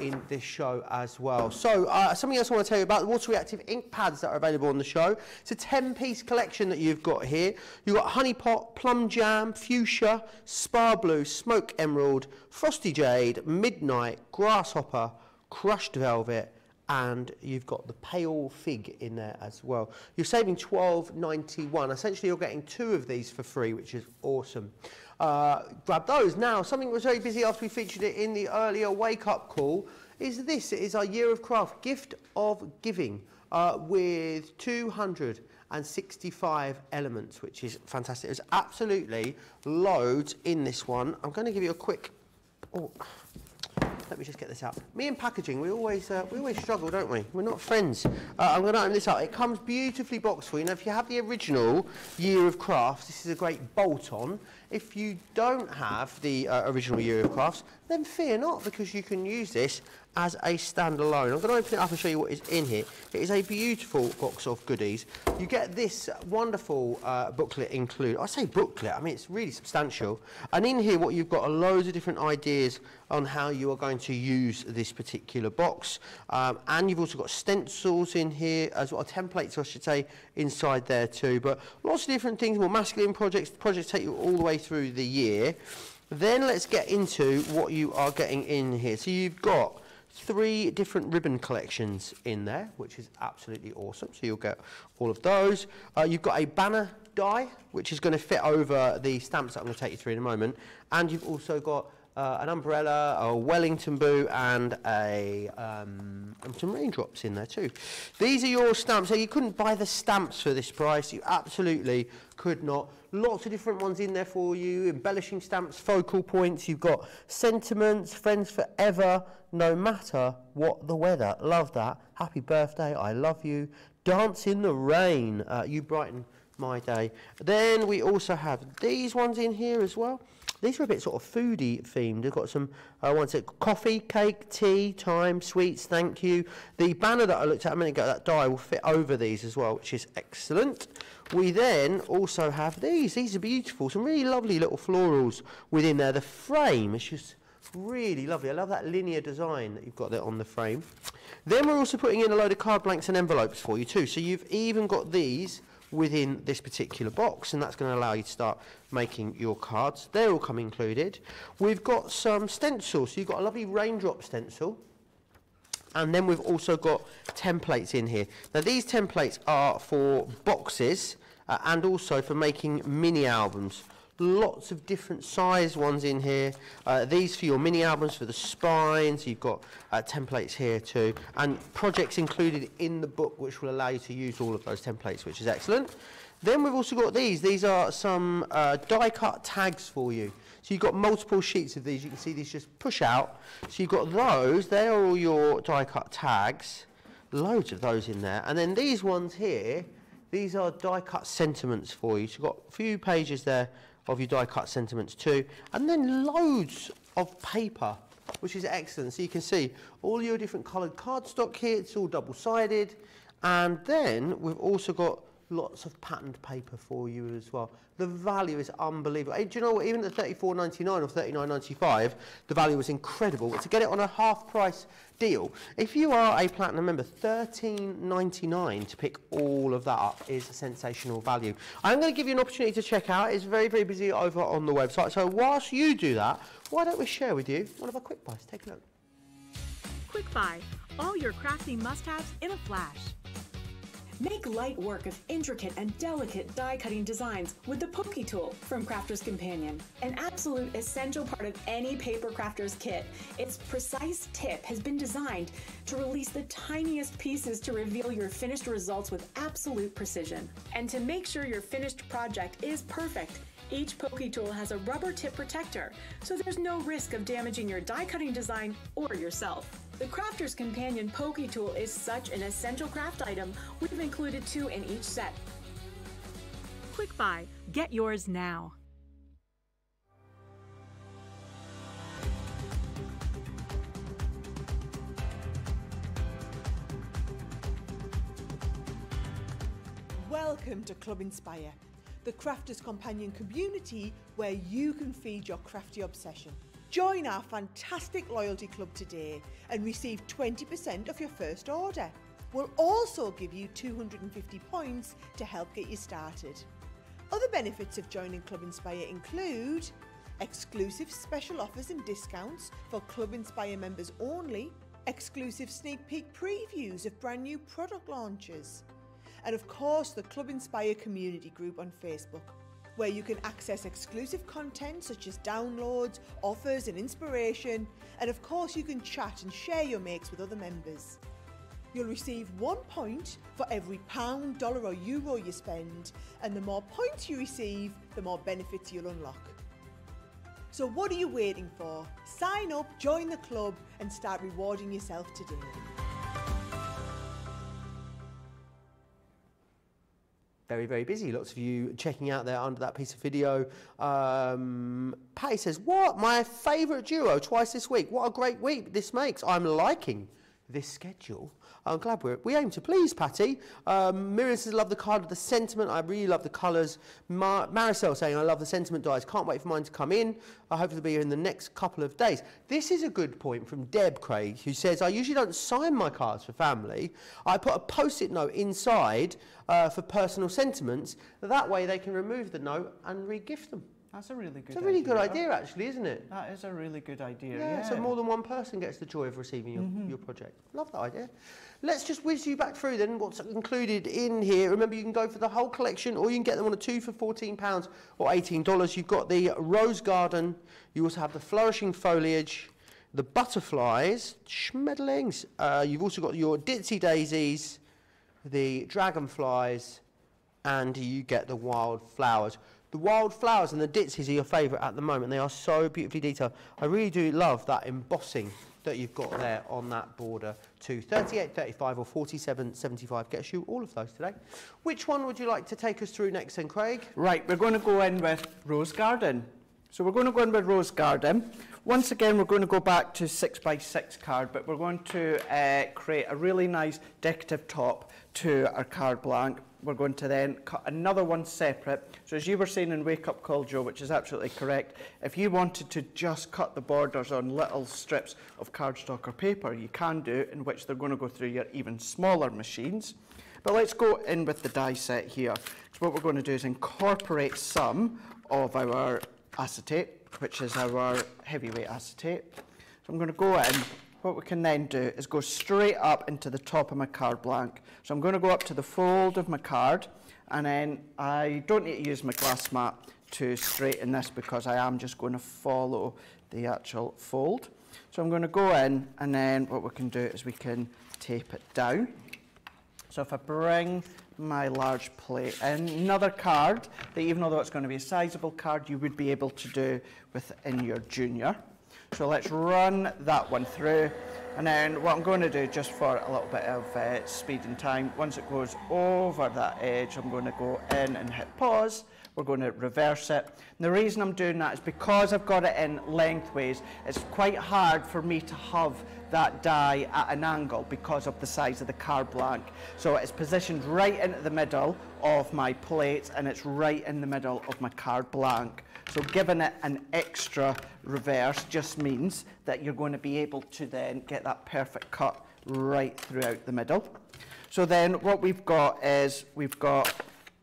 in this show as well. So something else I want to tell you about, the water reactive ink pads that are available on the show. It's a 10-piece collection that you've got here. You've got honey pot, plum jam, fuchsia, spar blue, smoke emerald, frosty jade, midnight, grasshopper, crushed velvet, and you've got the pale fig in there as well. You're saving £12.91. Essentially, you're getting two of these for free, which is awesome. Grab those. Now, something that was very busy after we featured it in the earlier wake-up call is this. It is our Year of Craft Gift of Giving with 265 elements, which is fantastic. There's absolutely loads in this one. I'm going to give you a quick... Oh. Let me just get this out. Me and packaging, we always struggle, don't we? We're not friends. I'm going to open this up. It comes beautifully boxed for you. Now, if you have the original Year of Crafts, this is a great bolt-on. If you don't have the original Year of Crafts, then fear not, because you can use this as a standalone. I'm going to open it up and show you what is in here. It is a beautiful box of goodies. You get this wonderful booklet included. I say booklet, I mean it's really substantial. And in here what you've got are loads of different ideas on how you are going to use this particular box. And you've also got stencils in here as well, templates I should say, inside there too. But lots of different things, more masculine projects take you all the way through the year. Then let's get into what you are getting in here. So you've got three different ribbon collections in there, which is absolutely awesome. So you'll get all of those. You've got a banner die, which is going to fit over the stamps that I'm going to take you through in a moment. And you've also got an umbrella, a Wellington boot, and a some raindrops in there too. These are your stamps. So you couldn't buy the stamps for this price. You absolutely could not. Lots of different ones in there for you. Embellishing stamps, focal points. You've got sentiments, friends forever, no matter what the weather. Love that. Happy birthday. I love you. Dance in the rain. You brighten my day. Then we also have these ones in here as well. These are a bit sort of foodie themed. They've got some, I want to say, coffee, cake, tea, thyme, sweets, thank you. The banner that I looked at a minute ago, that die will fit over these as well, which is excellent. We then also have these. These are beautiful, some really lovely little florals within there. The frame is just really lovely. I love that linear design that you've got there on the frame. Then we're also putting in a load of card blanks and envelopes for you too. So you've even got these within this particular box, and that's going to allow you to start making your cards. They're all come included. We've got some stencils. So you've got a lovely raindrop stencil. And then we've also got templates in here. Now these templates are for boxes and also for making mini albums. Lots of different size ones in here. These for your mini albums, for the spines. You've got templates here too, and projects included in the book, which will allow you to use all of those templates, which is excellent. Then we've also got these. These are some die cut tags for you. So you've got multiple sheets of these. You can see these just push out. So you've got those. They are all your die cut tags. Loads of those in there. And then these ones here, these are die cut sentiments for you. So you've got a few pages there of your die cut sentiments too, and then loads of paper, which is excellent. So you can see all your different coloured cardstock here. It's all double-sided, and then we've also got lots of patterned paper for you as well. The value is unbelievable. Hey, do you know what? Even at $34.99 or $39.95, the value is incredible. But to get it on a half-price deal, if you are a Platinum member, $13.99 to pick all of that up is a sensational value. I'm going to give you an opportunity to check out. It's very, very busy over on the website. So whilst you do that, why don't we share with you one of our quick buys? Take a look. Quick buy. All your crafty must-haves in a flash. Make light work of intricate and delicate die-cutting designs with the Poke Tool from Crafters Companion. An absolute essential part of any paper crafter's kit, its precise tip has been designed to release the tiniest pieces to reveal your finished results with absolute precision. And to make sure your finished project is perfect, each Poke Tool has a rubber tip protector, so there's no risk of damaging your die-cutting design or yourself. The Crafter's Companion Poke Tool is such an essential craft item, we've included two in each set. Quick buy. Get yours now. Welcome to Club Inspire, the Crafter's Companion community where you can feed your crafty obsession. Join our fantastic loyalty club today and receive 20% off your first order. We'll also give you 250 points to help get you started. Other benefits of joining Club Inspire include exclusive special offers and discounts for Club Inspire members only, exclusive sneak peek previews of brand new product launches, and of course the Club Inspire community group on Facebook, where you can access exclusive content such as downloads, offers and inspiration, and of course you can chat and share your makes with other members. You'll receive 1 point for every pound, dollar or euro you spend, and the more points you receive, the more benefits you'll unlock. So what are you waiting for? Sign up, join the club and start rewarding yourself today. Very, very busy. Lots of you checking out there under that piece of video. Patty says, what? My favourite duo twice this week. What a great week this makes. I'm liking this schedule. I'm glad we aim to please, Patty. Miriam says, love the card, the sentiment. I really love the colours. Maricel saying, I love the sentiment dies. Can't wait for mine to come in. I hope it'll be here in the next couple of days. This is a good point from Deb Craig, who says, I usually don't sign my cards for family. I put a post-it note inside for personal sentiments. That way they can remove the note and re-gift them. That's a really good idea. It's a really good idea, actually, isn't it? That is a really good idea, yeah. So more than one person gets the joy of receiving your project. Love that idea. Let's just whiz you back through then what's included in here. Remember, you can go for the whole collection or you can get them on a two for £14 or $18. You've got the Rose Garden. You also have the Flourishing Foliage, the Butterflies, Schmedlings. You've also got your Ditzy Daisies, the Dragonflies, and you get the Wildflowers. The wildflowers and the ditzies are your favourite at the moment. They are so beautifully detailed. I really do love that embossing that you've got there on that border too. $38.35 or $47.75 gets you all of those today. Which one would you like to take us through next then, Craig? Right, we're going to go in with Rose Garden. So we're going to go in with Rose Garden. Once again, we're going to go back to 6x6 card, but we're going to create a really nice decorative top to our card blank. We're going to then cut another one separate. So as you were saying in Wake Up Call, Joe, which is absolutely correct, if you wanted to just cut the borders on little strips of cardstock or paper, you can do, in which they're going to go through your even smaller machines. But let's go in with the die set here. So what we're going to do is incorporate some of our acetate, which is our heavyweight acetate. So I'm going to go in. What we can then do is go straight up into the top of my card blank. So I'm going to go up to the fold of my card, and then I don't need to use my glass mat to straighten this because I am just going to follow the actual fold. So I'm going to go in, and then what we can do is we can tape it down. So if I bring my large plate in, another card that even though it's going to be a sizable card, you would be able to do within your junior. So let's run that one through, and then what I'm going to do, just for a little bit of speed and time, once it goes over that edge, I'm going to go in and hit pause. We're going to reverse it. And the reason I'm doing that is because I've got it in lengthways, it's quite hard for me to have that die at an angle because of the size of the card blank. So it's positioned right into the middle of my plate, and it's right in the middle of my card blank. So giving it an extra reverse just means that you're going to be able to then get that perfect cut right throughout the middle. So then what we've got is we've got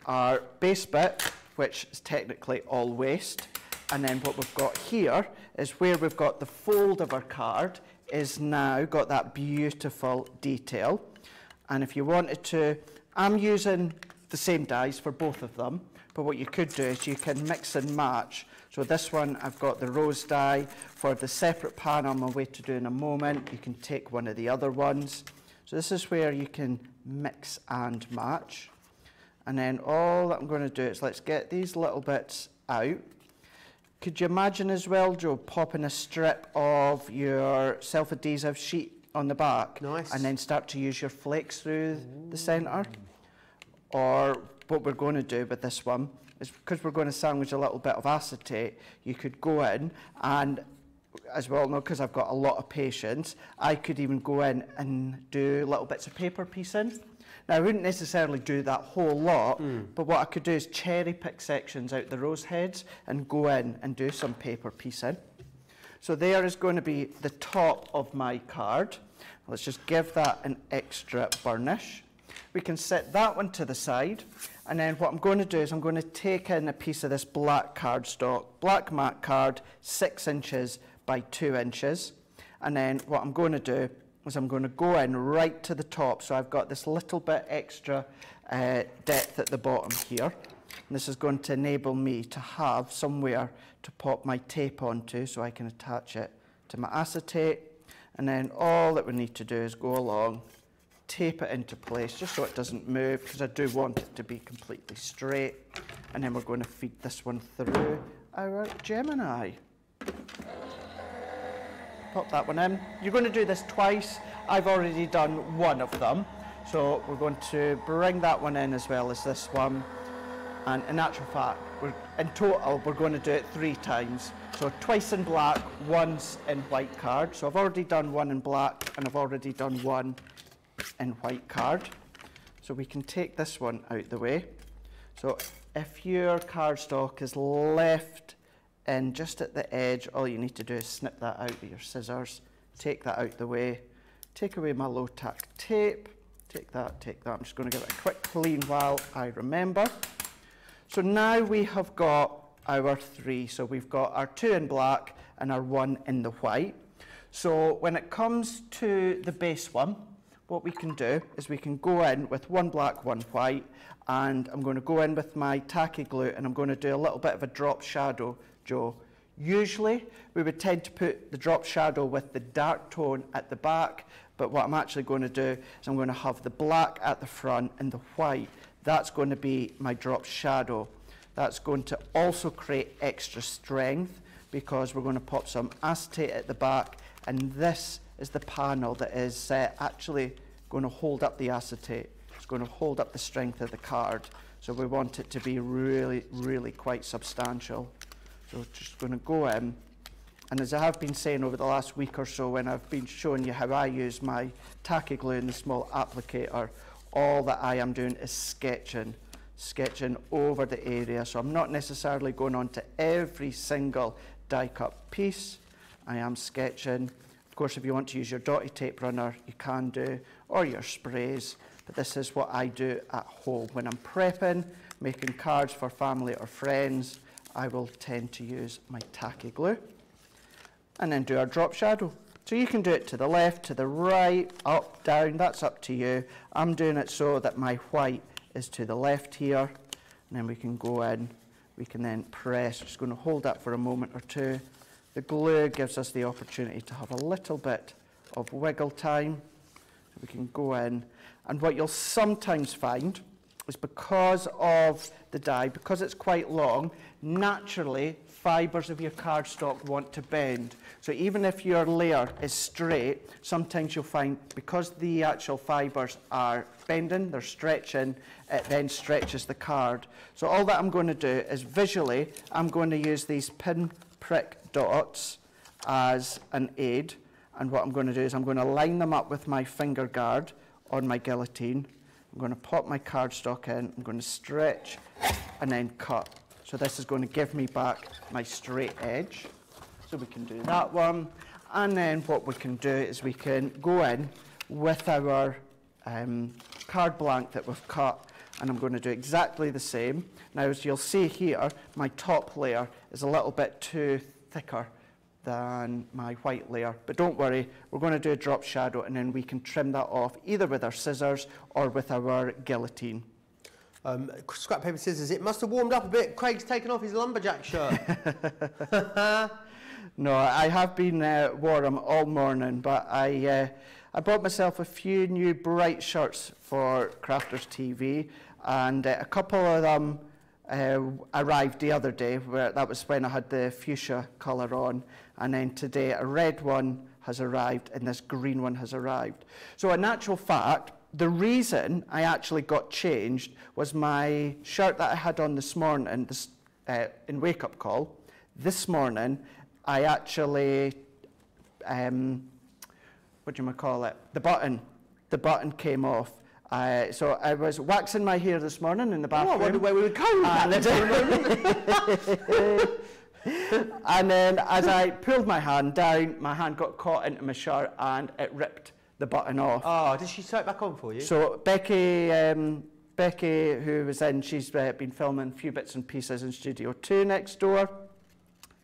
our base bit, which is technically all waste. And then what we've got here is where we've got the fold of our card is now got that beautiful detail. And if you wanted to, I'm using the same dies for both of them, but what you could do is you can mix and match. So this one, I've got the rose die for the separate pan on my way to do in a moment. You can take one of the other ones. So this is where you can mix and match. And then all that I'm going to do is let's get these little bits out. Could you imagine as well, Joe, popping a strip of your self-adhesive sheet on the back? Nice. And then start to use your flakes through the centre? Or what we're going to do with this one is, because we're going to sandwich a little bit of acetate, you could go in and, as well, no, because I've got a lot of patience, I could even go in and do little bits of paper piecing. Now, I wouldn't necessarily do that whole lot, but what I could do is cherry pick sections out the rose heads and go in and do some paper piecing. So there is going to be the top of my card. Let's just give that an extra burnish. We can set that one to the side, and then what I'm going to do is I'm going to take in a piece of this black cardstock, black matte card, 6 inches by 2 inches, and then what I'm going to do is I'm going to go in right to the top, so I've got this little bit extra depth at the bottom here, and this is going to enable me to have somewhere to pop my tape onto so I can attach it to my acetate. And then all that we need to do is go along, tape it into place just so it doesn't move, because I do want it to be completely straight. And then we're going to feed this one through our Gemini. Pop that one in. You're going to do this twice. I've already done one of them. So we're going to bring that one in as well as this one. And in actual fact, in total, we're going to do it 3 times. So twice in black, once in white card. So I've already done one in black, and I've already done one in white card. So we can take this one out the way. So if your cardstock is left in just at the edge, all you need to do is snip that out with your scissors, take that out the way, take away my low tack tape, take that, I'm just going to give it a quick clean while I remember. So now we have got our 3, so we've got our 2 in black and our 1 in the white. So when it comes to the base one, what we can do is we can go in with 1 black, 1 white, and I'm going to go in with my tacky glue, and I'm going to do a little bit of a drop shadow, Joe. Usually we would tend to put the drop shadow with the dark tone at the back, but what I'm actually going to do is I'm going to have the black at the front and the white. That's going to be my drop shadow. That's going to also create extra strength because we're going to pop some acetate at the back, and this is the panel that is actually going to hold up the acetate. It's going to hold up the strength of the card. So we want it to be really, really quite substantial. So just going to go in, and as I have been saying over the last week or so when I've been showing you how I use my tacky glue and the small applicator, all that I am doing is sketching over the area. So I'm not necessarily going on to every single die cut piece. I am sketching. Of course, if you want to use your dotty tape runner, you can do, or your sprays, but this is what I do at home. When I'm prepping, making cards for family or friends, I will tend to use my tacky glue. And then do our drop shadow. So you can do it to the left, to the right, up, down, that's up to you. I'm doing it so that my white is to the left here, and then we can go in, we can then press. Just going to hold that for a moment or two. The glue gives us the opportunity to have a little bit of wiggle time. We can go in, and what you'll sometimes find is because of the die, because it's quite long, naturally fibres of your cardstock want to bend. So even if your layer is straight, sometimes you'll find because the actual fibres are bending, they're stretching, it then stretches the card. So all that I'm going to do is visually, I'm going to use these pin prick dots as an aid, and what I'm going to do is I'm going to line them up with my finger guard on my guillotine. I'm going to pop my cardstock in, I'm going to stretch and then cut. So this is going to give me back my straight edge. So we can do that one. And then what we can do is we can go in with our card blank that we've cut, and I'm going to do exactly the same. Now, as you'll see here, my top layer is a little bit too thicker than my white layer, but don't worry, we're going to do a drop shadow and then we can trim that off either with our scissors or with our guillotine. Scrap paper scissors, it must have warmed up a bit. Craig's taken off his lumberjack shirt. No, I have been warm all morning, but I bought myself a few new bright shirts for Crafters TV, and a couple of them arrived the other day, where that was when I had the fuchsia colour on, and then today a red one has arrived and this green one has arrived. So in actual fact, the reason I actually got changed was my shirt that I had on this morning, in Wake Up Call, this morning, I actually, the button came off. So I was waxing my hair this morning in the bathroom. Oh, I wondered where we would go with that. And then as I pulled my hand down, my hand got caught into my shirt and it ripped the button off. Oh, did she sew it back on for you? So Becky, who was in, she's been filming a few bits and pieces in Studio 2 next door.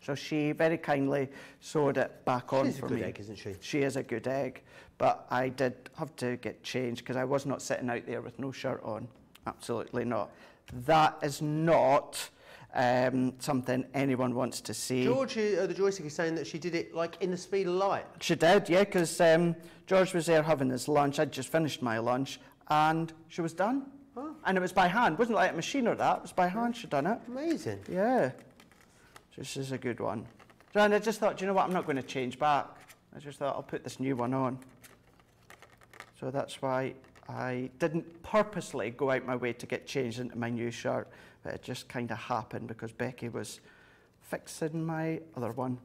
So she very kindly sewed it back on for me. She's a good egg, isn't she? She is a good egg. But I did have to get changed because I was not sitting out there with no shirt on. Absolutely not. That is not something anyone wants to see. George, the joystick, is saying that she did it like in the speed of light. She did, yeah, because George was there having his lunch. I'd just finished my lunch and she was done. Huh? And it was by hand. It wasn't like a machine or that. It was by hand she'd done it. Amazing. Yeah. This is a good one. And I just thought, do you know what, I'm not going to change back. I just thought I'll put this new one on. So that's why I didn't purposely go out my way to get changed into my new shirt, but it just kind of happened because Becky was fixing my other one.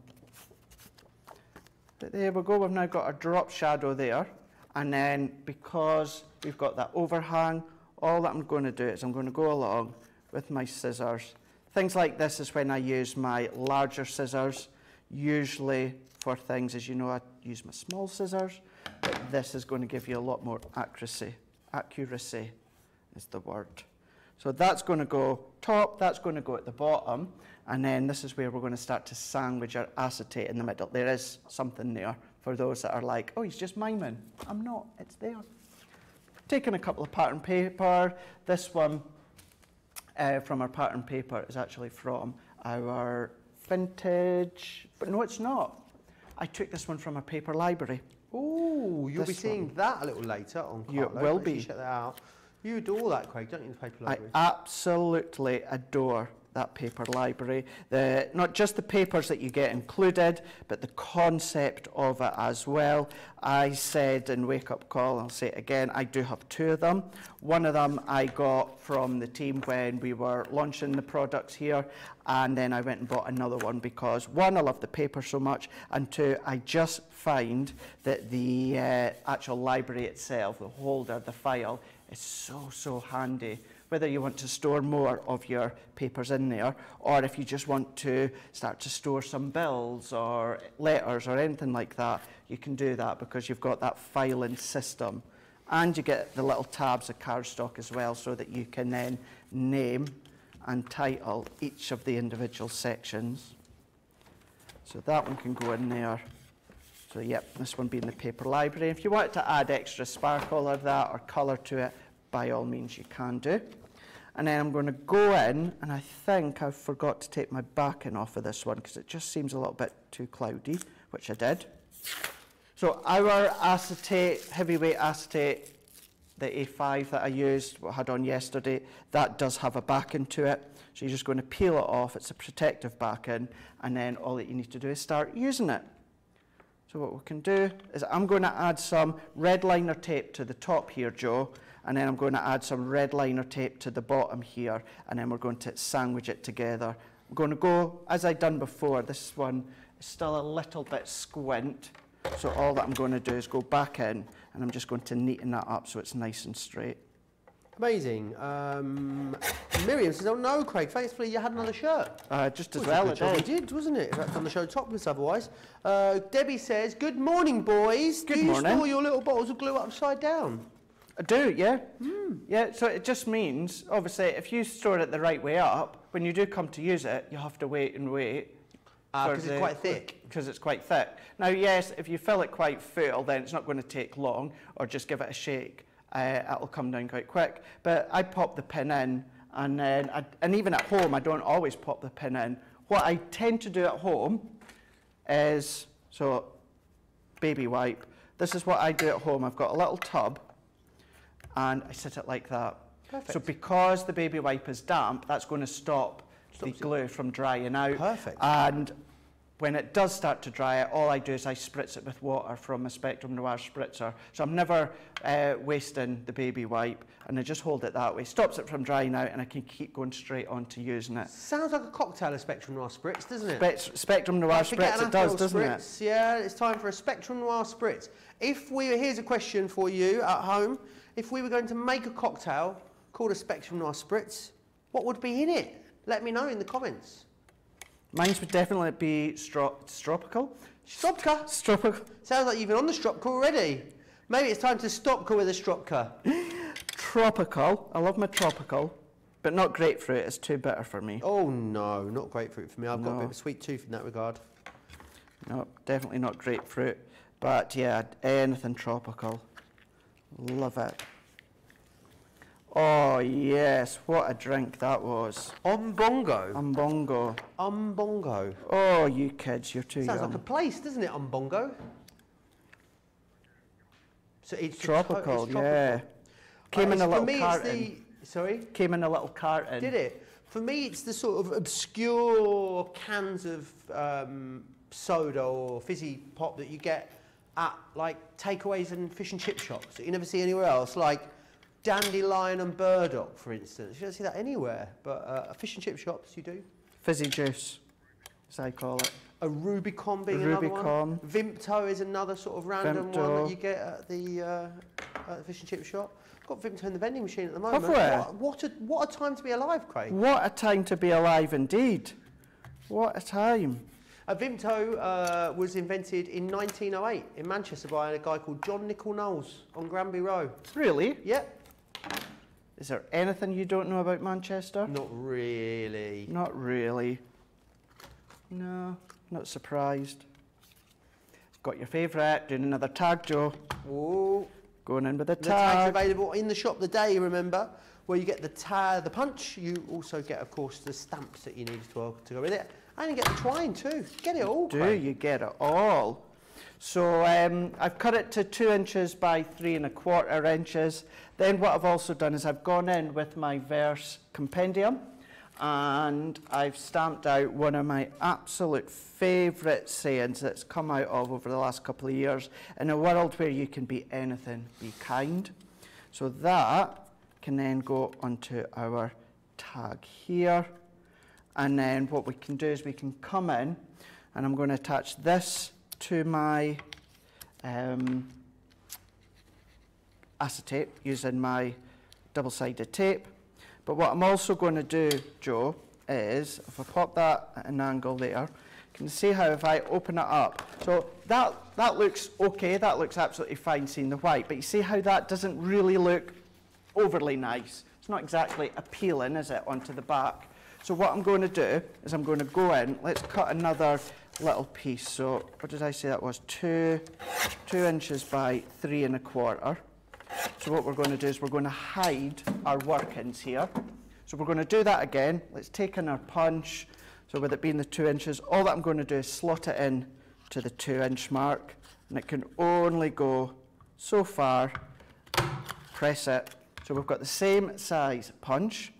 But there we go, we've now got our drop shadow there. And then because we've got that overhang, all that I'm going to do is I'm going to go along with my scissors. Things like this is when I use my larger scissors. Usually for things, as you know, I use my small scissors, but this is going to give you a lot more accuracy. Accuracy is the word. So that's going to go top, that's going to go at the bottom, and then this is where we're going to start to sandwich our acetate in the middle. There is something there for those that are like, oh, he's just miming. I'm not, it's there. Taking a couple of pattern paper, this one, from our pattern paper is actually from our vintage, but no, it's not. I took this one from our Paper Library. Oh, you'll be seeing that a little later on. You will be. Check that out. You adore that, Craig, don't you? The Paper Library. I absolutely adore that paper library. Not just the papers that you get included, but the concept of it as well. I said in Wake Up Call, I'll say it again, I do have two of them. One of them I got from the team when we were launching the products here, and then I went and bought another one because, one, I love the paper so much, and two, I just find that the actual library itself, the holder, the file, is so, so handy. Whether you want to store more of your papers in there, or if you just want to start to store some bills or letters or anything like that, you can do that because you've got that filing system. And you get the little tabs of cardstock as well so that you can then name and title each of the individual sections. So that one can go in there. So yep, this one being the paper library. If you wanted to add extra sparkle or that or colour to it, by all means you can do. And then I'm going to go in, and I think I forgot to take my backing off of this one because it just seems a little bit too cloudy, which I did. So our acetate, heavyweight acetate, the A5 that I used, what I had on yesterday, that does have a backing to it. So you're just going to peel it off. It's a protective backing, and then all that you need to do is start using it. So what we can do is I'm going to add some red liner tape to the top here, Joe, and then I'm going to add some red liner tape to the bottom here, and then we're going to sandwich it together. I'm going to go, as I've done before, this one is still a little bit squint, so all that I'm going to do is go back in, and I'm just going to neaten that up so it's nice and straight. Amazing. Miriam says, oh no, Craig, thankfully you had another shirt. Just as well, it did, wasn't it? That's on the show topless otherwise. Debbie says, good morning, boys. Good morning. Do you store your little bottles of glue upside down? I do, yeah. Mm. Yeah, so it just means, obviously, if you store it the right way up, when you do come to use it, you have to wait and wait. Because it's quite thick. Because it's quite thick. Now, yes, if you fill it quite full, then it's not going to take long, or just give it a shake. It'll come down quite quick. But I pop the pin in, and then and even at home, I don't always pop the pin in. What I tend to do at home is, so baby wipe. This is what I do at home. I've got a little tub, and I sit it like that. Perfect. So because the baby wipe is damp, that's going to stop the glue from drying out. Perfect. And when it does start to dry out, all I do is I spritz it with water from a Spectrum Noir spritzer. So I'm never wasting the baby wipe, and I just hold it that way. Stops it from drying out, and I can keep going straight on to using it. Sounds like a cocktail of Spectrum Noir spritz, doesn't it? Spectrum Noir spritz, it does, doesn't it? Yeah, it's time for a Spectrum Noir spritz. Here's a question for you at home. If we were going to make a cocktail called a Spectrum Noir spritz, what would be in it? Let me know in the comments. Mine would definitely be stropical. Stropka? Stropical. Sounds like you've been on the stropka already. Maybe it's time to stopka with a stropka. Tropical. I love my tropical, but not grapefruit. It's too bitter for me. Oh, no, not grapefruit for me. I've got a bit of a sweet tooth in that regard. No, definitely not grapefruit. But, yeah, anything tropical. Love it. Oh, yes, what a drink that was. Umbongo. Umbongo. Umbongo. Oh, you kids, you're too young. Sounds like a place, doesn't it, Umbongo? So it's tropical, yeah. Came in a little carton. Sorry? Came in a little carton. Did it? For me, it's the sort of obscure cans of soda or fizzy pop that you get at, like, takeaways and fish and chip shops that you never see anywhere else, like dandelion and burdock, for instance. You don't see that anywhere, but fish and chip shops, you do. Fizzy juice, as I call it. A Rubicon being another one. Vimto is another sort of random one that you get at the fish and chip shop. I've got Vimto in the vending machine at the moment. What a time to be alive, Craig. What a time to be alive, indeed. What a time. Vimto was invented in 1908 in Manchester by a guy called John Nicol Knowles on Granby Row. Really? Yep. Is there anything you don't know about Manchester? Not really. Not really. No, not surprised. Got your favourite. Doing another tag, Joe. Whoa. Going in with the tag. The tag's available in the shop today, remember, where you get the punch. You also get, of course, the stamps that you need to go with it. And you get the twine too. Get it all. You get it all. So I've cut it to 2 inches by 3¼ inches. Then what I've also done is I've gone in with my verse compendium, and I've stamped out one of my absolute favourite sayings that's come out of over the last couple of years: in a world where you can be anything, be kind. So that can then go onto our tag here, and then what we can do is we can come in, and I'm going to attach this to my acetate using my double-sided tape. But what I'm also going to do, Joe, is if I pop that at an angle there, can you see how if I open it up, so that looks okay, that looks absolutely fine seeing the white, but you see how that doesn't really look overly nice. It's not exactly appealing, is it, onto the back. So what I'm going to do is I'm going to go in, let's cut another little piece. So what did I say that was? 2 inches by 3 1/4. So what we're going to do is we're going to hide our workings here. So we're going to do that again. Let's take in our punch. So with it being the 2 inches, all that I'm going to do is slot it in to the 2 inch mark, and it can only go so far. Press it. So we've got the same size punch,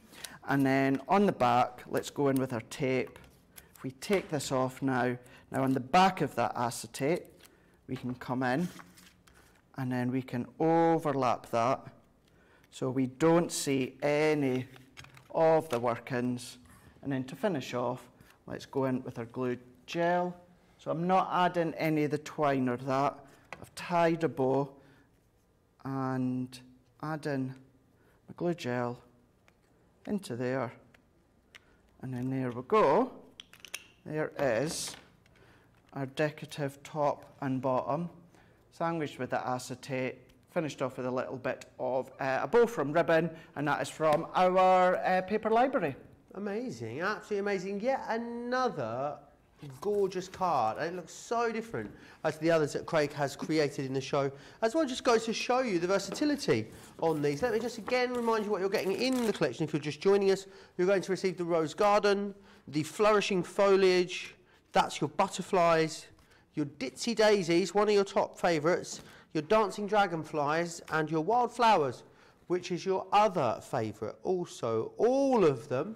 and then on the back, let's go in with our tape. If we take this off now, on the back of that acetate, we can come in, and then we can overlap that so we don't see any of the workings. And then to finish off, let's go in with our glued gel. So I'm not adding any of the twine or that. I've tied a bow and add in my glue gel into there. And then there we go. There is our decorative top and bottom, sandwiched with the acetate, finished off with a little bit of a bow from ribbon, and that is from our paper library. Amazing, absolutely amazing. Yet another gorgeous card. It looks so different as the others that Craig has created in the show. As well, just goes to show you the versatility on these. Let me just again remind you what you're getting in the collection. If you're just joining us, you're going to receive the Rose Garden, the Flourishing Foliage, that's your Butterflies, your Ditzy Daisies, one of your top favourites, your Dancing Dragonflies, and your Wildflowers, which is your other favourite. Also, all of them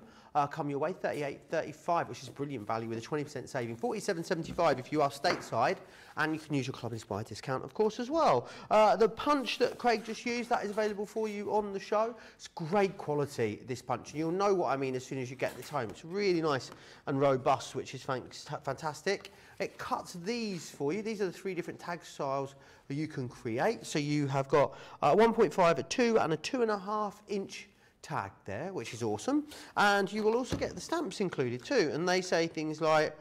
come your way, $38.35, which is brilliant value with a 20% saving, $47.75 if you are stateside, and you can use your Club Inspire discount, of course, as well. The punch that Craig just used, that is available for you on the show. It's great quality, this punch, and you'll know what I mean as soon as you get this home. It's really nice and robust, which is fantastic. It cuts these for you. These are the three different tag styles that you can create. So you have got 1.5, a 2, and a 2.5 inch tag there, which is awesome. And you will also get the stamps included too. And they say things like,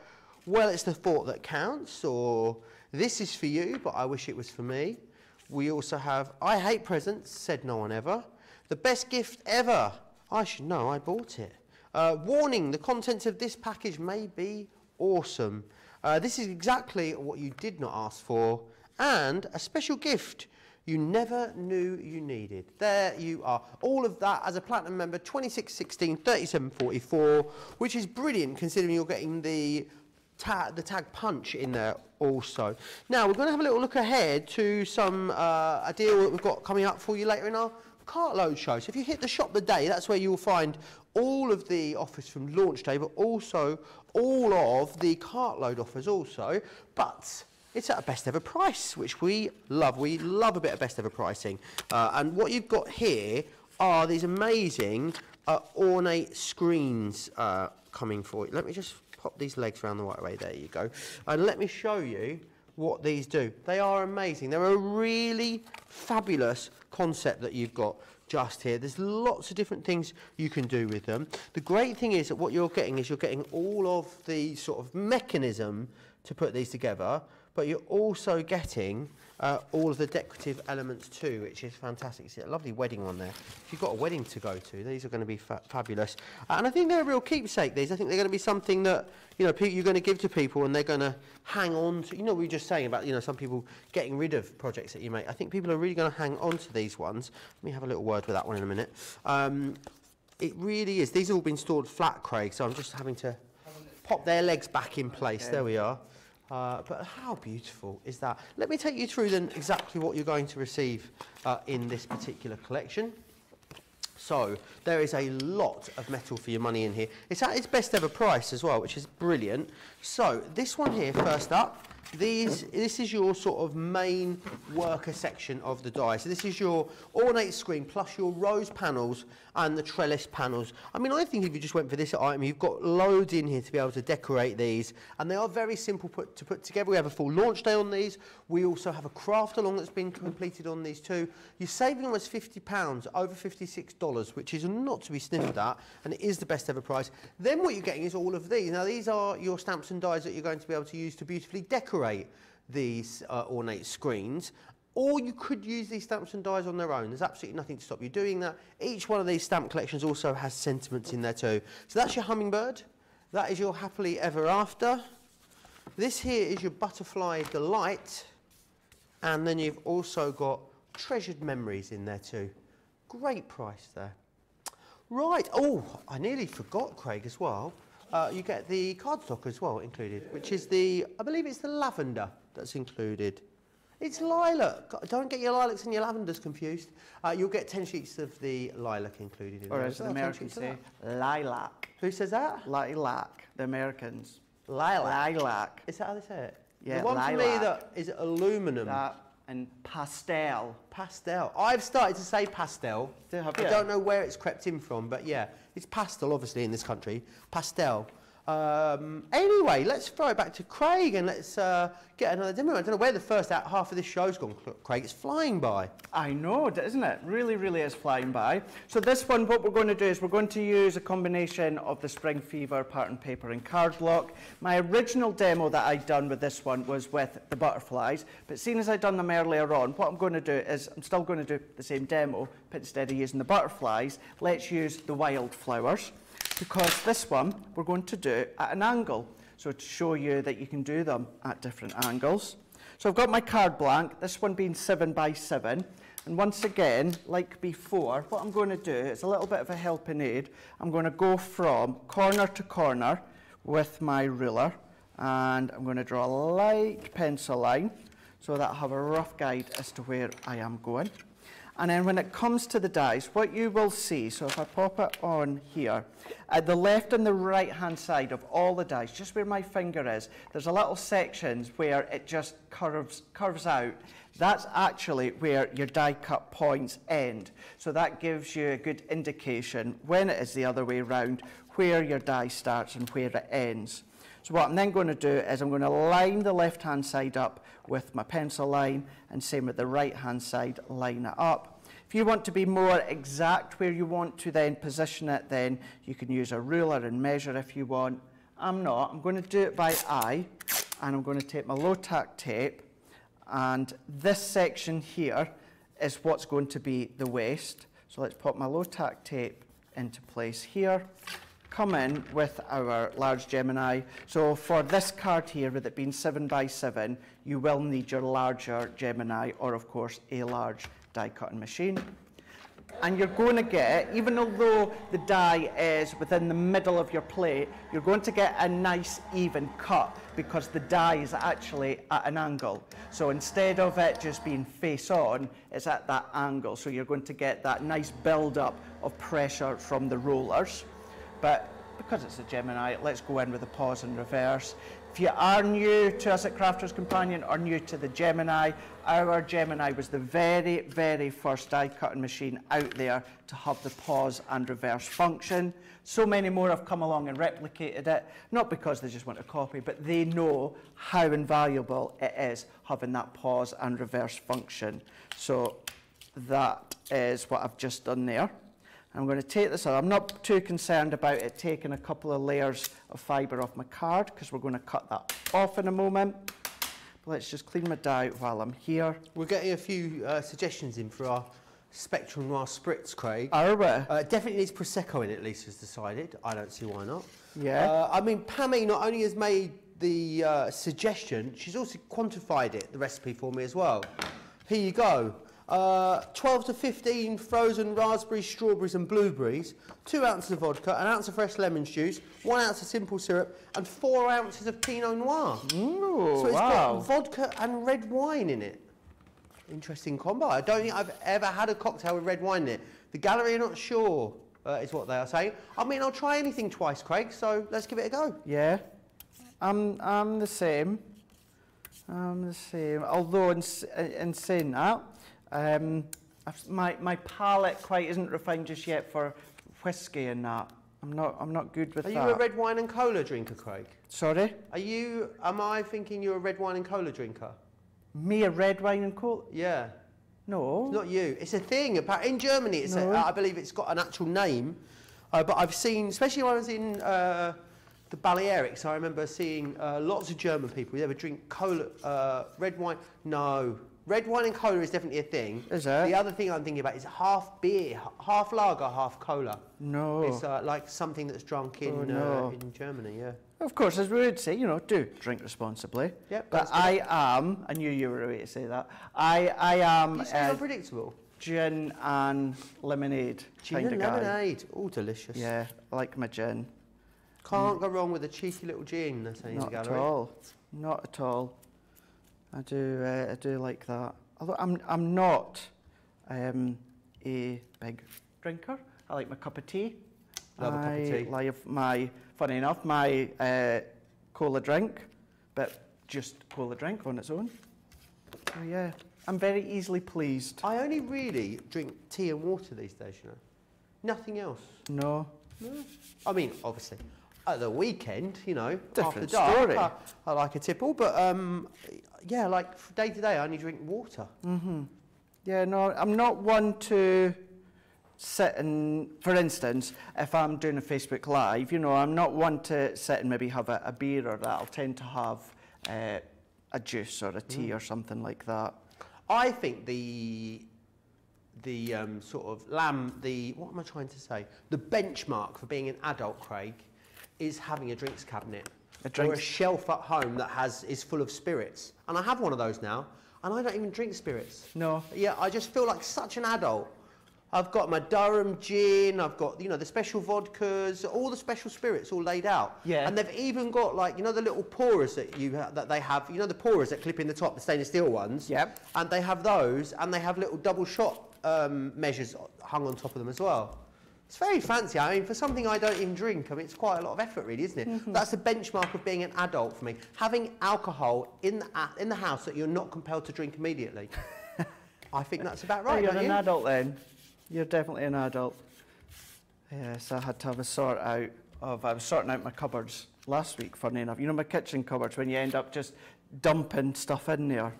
well, it's the thought that counts, or this is for you, but I wish it was for me. We also have, I hate presents, said no one ever. The best gift ever. I should know, I bought it. Warning, the contents of this package may be awesome. This is exactly what you did not ask for, and a special gift you never knew you needed. There you are. All of that as a Platinum member, $26.16, $37.44, which is brilliant considering you're getting the tag punch in there also. Now, we're going to have a little look ahead to some a deal that we've got coming up for you later in our cartload show. So if you hit the shop today, that's where you'll find all of the offers from launch day, but also all of the cartload offers also, but it's at a best ever price, which we love. We love a bit of best ever pricing. And what you've got here are these amazing ornate screens coming for you. Let me just pop these legs around the right way. There you go. And let me show you what these do. They are amazing. They're a really fabulous concept that you've got just here. There's lots of different things you can do with them. The great thing is that what you're getting is you're getting all of the sort of mechanism to put these together, but you're also getting all of the decorative elements too, which is fantastic. See a lovely wedding one there. If you've got a wedding to go to, these are going to be fabulous. And I think they're a real keepsake, these. I think they're going to be something that, you know, you're going to give to people, and they're going to hang on to. You know, we were just saying about, you know, some people getting rid of projects that you make. I think people are really going to hang on to these ones. Let me have a little word with that one in a minute. It really is. These have all been stored flat, Craig, so I'm just having to pop their legs back in place. Okay. There we are. But how beautiful is that? Let me take you through then exactly what you're going to receive in this particular collection. So there is a lot of metal for your money in here. It's at its best ever price as well, which is brilliant. So this one here, first up, this is your sort of main worker section of the die. So this is your ornate screen plus your rose panels and the trellis panels. I mean, I think if you just went for this item, you've got loads in here to be able to decorate these. And they are very simple to put together. We have a full launch day on these. We also have a craft along that's been completed on these too. You're saving almost £50, over $56, which is not to be sniffed at, and it is the best ever price. Then what you're getting is all of these. Now these are your stamps and dies that you're going to be able to use to beautifully decorate these ornate screens, or you could use these stamps and dies on their own. There's absolutely nothing to stop you doing that. Each one of these stamp collections also has sentiments in there too. So that's your hummingbird, that is your happily ever after, this here is your butterfly delight, and then you've also got treasured memories in there too. Great price there. Right, oh, I nearly forgot, Craig, as well. You get the cardstock as well included, which is the, I believe it's the lavender that's included. It's lilac. Don't get your lilacs and your lavenders confused. You'll get 10 sheets of the lilac included in there. Or as the Americans say, lilac. Who says that? Lilac. The Americans. Lilac. Lilac. Is that how they say it? Yeah, the one lilac. For me that is aluminum. That and pastel. Pastel. I've started to say pastel. I don't know where it's crept in from, but yeah, it's pastel, obviously, in this country. Pastel. Anyway, let's throw it back to Craig and let's get another demo. I don't know where the first half of this show's gone, Craig. It's flying by. I know, isn't it? Really, really is flying by. So this one, what we're going to do is we're going to use a combination of the Spring Fever pattern paper and cardlock. My original demo that I'd done with this one was with the butterflies, but seeing as I'd done them earlier on, what I'm going to do is I'm still going to do the same demo, but instead of using the butterflies, let's use the wildflowers. Because this one we're going to do at an angle, so to show you that you can do them at different angles. So I've got my card blank, this one being 7 by 7, and once again, like before, what I'm going to do is a little bit of a helping aid. I'm going to go from corner to corner with my ruler, and I'm going to draw a light pencil line so that I have a rough guide as to where I am going. And then when it comes to the dies, what you will see, so if I pop it on here, at the left and the right hand side of all the dies, just where my finger is, there's a little sections where it just curves out. That's actually where your die cut points end. So that gives you a good indication when it is the other way round, where your die starts and where it ends. So what I'm then going to do is I'm going to line the left-hand side up with my pencil line, and same with the right-hand side, line it up. If you want to be more exact where you want to then position it, then you can use a ruler and measure if you want. I'm not. I'm going to do it by eye, and I'm going to take my low-tack tape, and this section here is what's going to be the waist. So let's pop my low-tack tape into place here. Come in with our large Gemini. So for this card here, with it being 7 by 7, you will need your larger Gemini, or of course a large die cutting machine. And you're going to get, even although the die is within the middle of your plate, you're going to get a nice even cut because the die is actually at an angle. So instead of it just being face on, it's at that angle. So you're going to get that nice build up of pressure from the rollers. But because it's a Gemini, let's go in with a pause in reverse. If you are new to us at Crafters Companion or new to the Gemini, our Gemini was the very, very first die cutting machine out there to have the pause and reverse function. So many more have come along and replicated it, not because they just want a copy, but they know how invaluable it is having that pause and reverse function. So that is what I've just done there. I'm going to take this out. I'm not too concerned about it taking a couple of layers of fibre off my card because we're going to cut that off in a moment. But let's just clean my die out while I'm here. We're getting a few suggestions in for our Spectrum Noir spritz, Craig. Are we? Definitely needs Prosecco in it, Lisa's decided. I don't see why not. Yeah. I mean, Pammy not only has made the suggestion, she's also quantified it, the recipe for me as well. Here you go. 12 to 15 frozen raspberries, strawberries and blueberries, 2 ounces of vodka, an ounce of fresh lemon juice, 1 ounce of simple syrup and 4 ounces of Pinot Noir. Ooh, so it's got vodka and red wine in it. Interesting combo. I don't think I've ever had a cocktail with red wine in it. The gallery are not sure, is what they are saying. I mean, I'll try anything twice, Craig, so let's give it a go. Yeah. I'm the same. I'm the same. Although, in saying that, my palate quite isn't refined just yet for whiskey and that. I'm not good with that. Are you a red wine and cola drinker, Craig? Sorry? Am I thinking you're a red wine and cola drinker? Me, a red wine and cola? Yeah. No. It's not you. It's a thing. In Germany, it's I believe it's got an actual name. But I've seen, especially when I was in the Balearics, I remember seeing lots of German people. They would drink cola, red wine. No. Red wine and cola is definitely a thing. Is it? The other thing I'm thinking about is half beer, half lager, half cola. No. It's like something that's drunk in Germany, yeah. Of course, as we would say, you know, do drink responsibly. Yep, but I knew you were away to say that. I am... You sound unpredictable. Gin and lemonade kind of guy. Gin and lemonade. Oh, delicious. Yeah, I like my gin. Can't go wrong with a cheeky little gin, they're saying in the gallery. Not at all. Not at all. I do like that. Although I'm not a big drinker. I like my cup of tea. I like my, funny enough, my cola drink, but just cola drink on its own. So yeah, I'm very easily pleased. I only really drink tea and water these days, you know. Nothing else. No. No. I mean, obviously. At the weekend, you know, after dark, I like a tipple, but yeah, like day to day, I only drink water. Mm-hmm. Yeah, no, I'm not one to sit and, for instance, if I'm doing a Facebook Live, you know, I'm not one to sit and maybe have a beer or that. I'll tend to have a juice or a tea or something like that. I think the sort of what am I trying to say? The benchmark for being an adult, Craig, is having a drinks cabinet or a shelf at home that is full of spirits. And I have one of those now, and I don't even drink spirits. No. Yeah, I just feel like such an adult. I've got my Durham gin, I've got, you know, the special vodkas, all the special spirits all laid out. Yeah. And they've even got, like, you know, the little pourers that they have, you know, the pourers that clip in the top, the stainless steel ones? Yeah. And they have those, and they have little double shot measures hung on top of them as well. It's very fancy. I mean, for something I don't even drink, I mean, it's quite a lot of effort, really, isn't it? Mm-hmm. That's the benchmark of being an adult for me. Having alcohol in the house that you're not compelled to drink immediately. I think that's about right. Well, you're an adult then. You're definitely an adult. Yes, I had to have a sort out of... I was sorting out my cupboards last week, funny enough. You know my kitchen cupboards, when you end up just dumping stuff in there.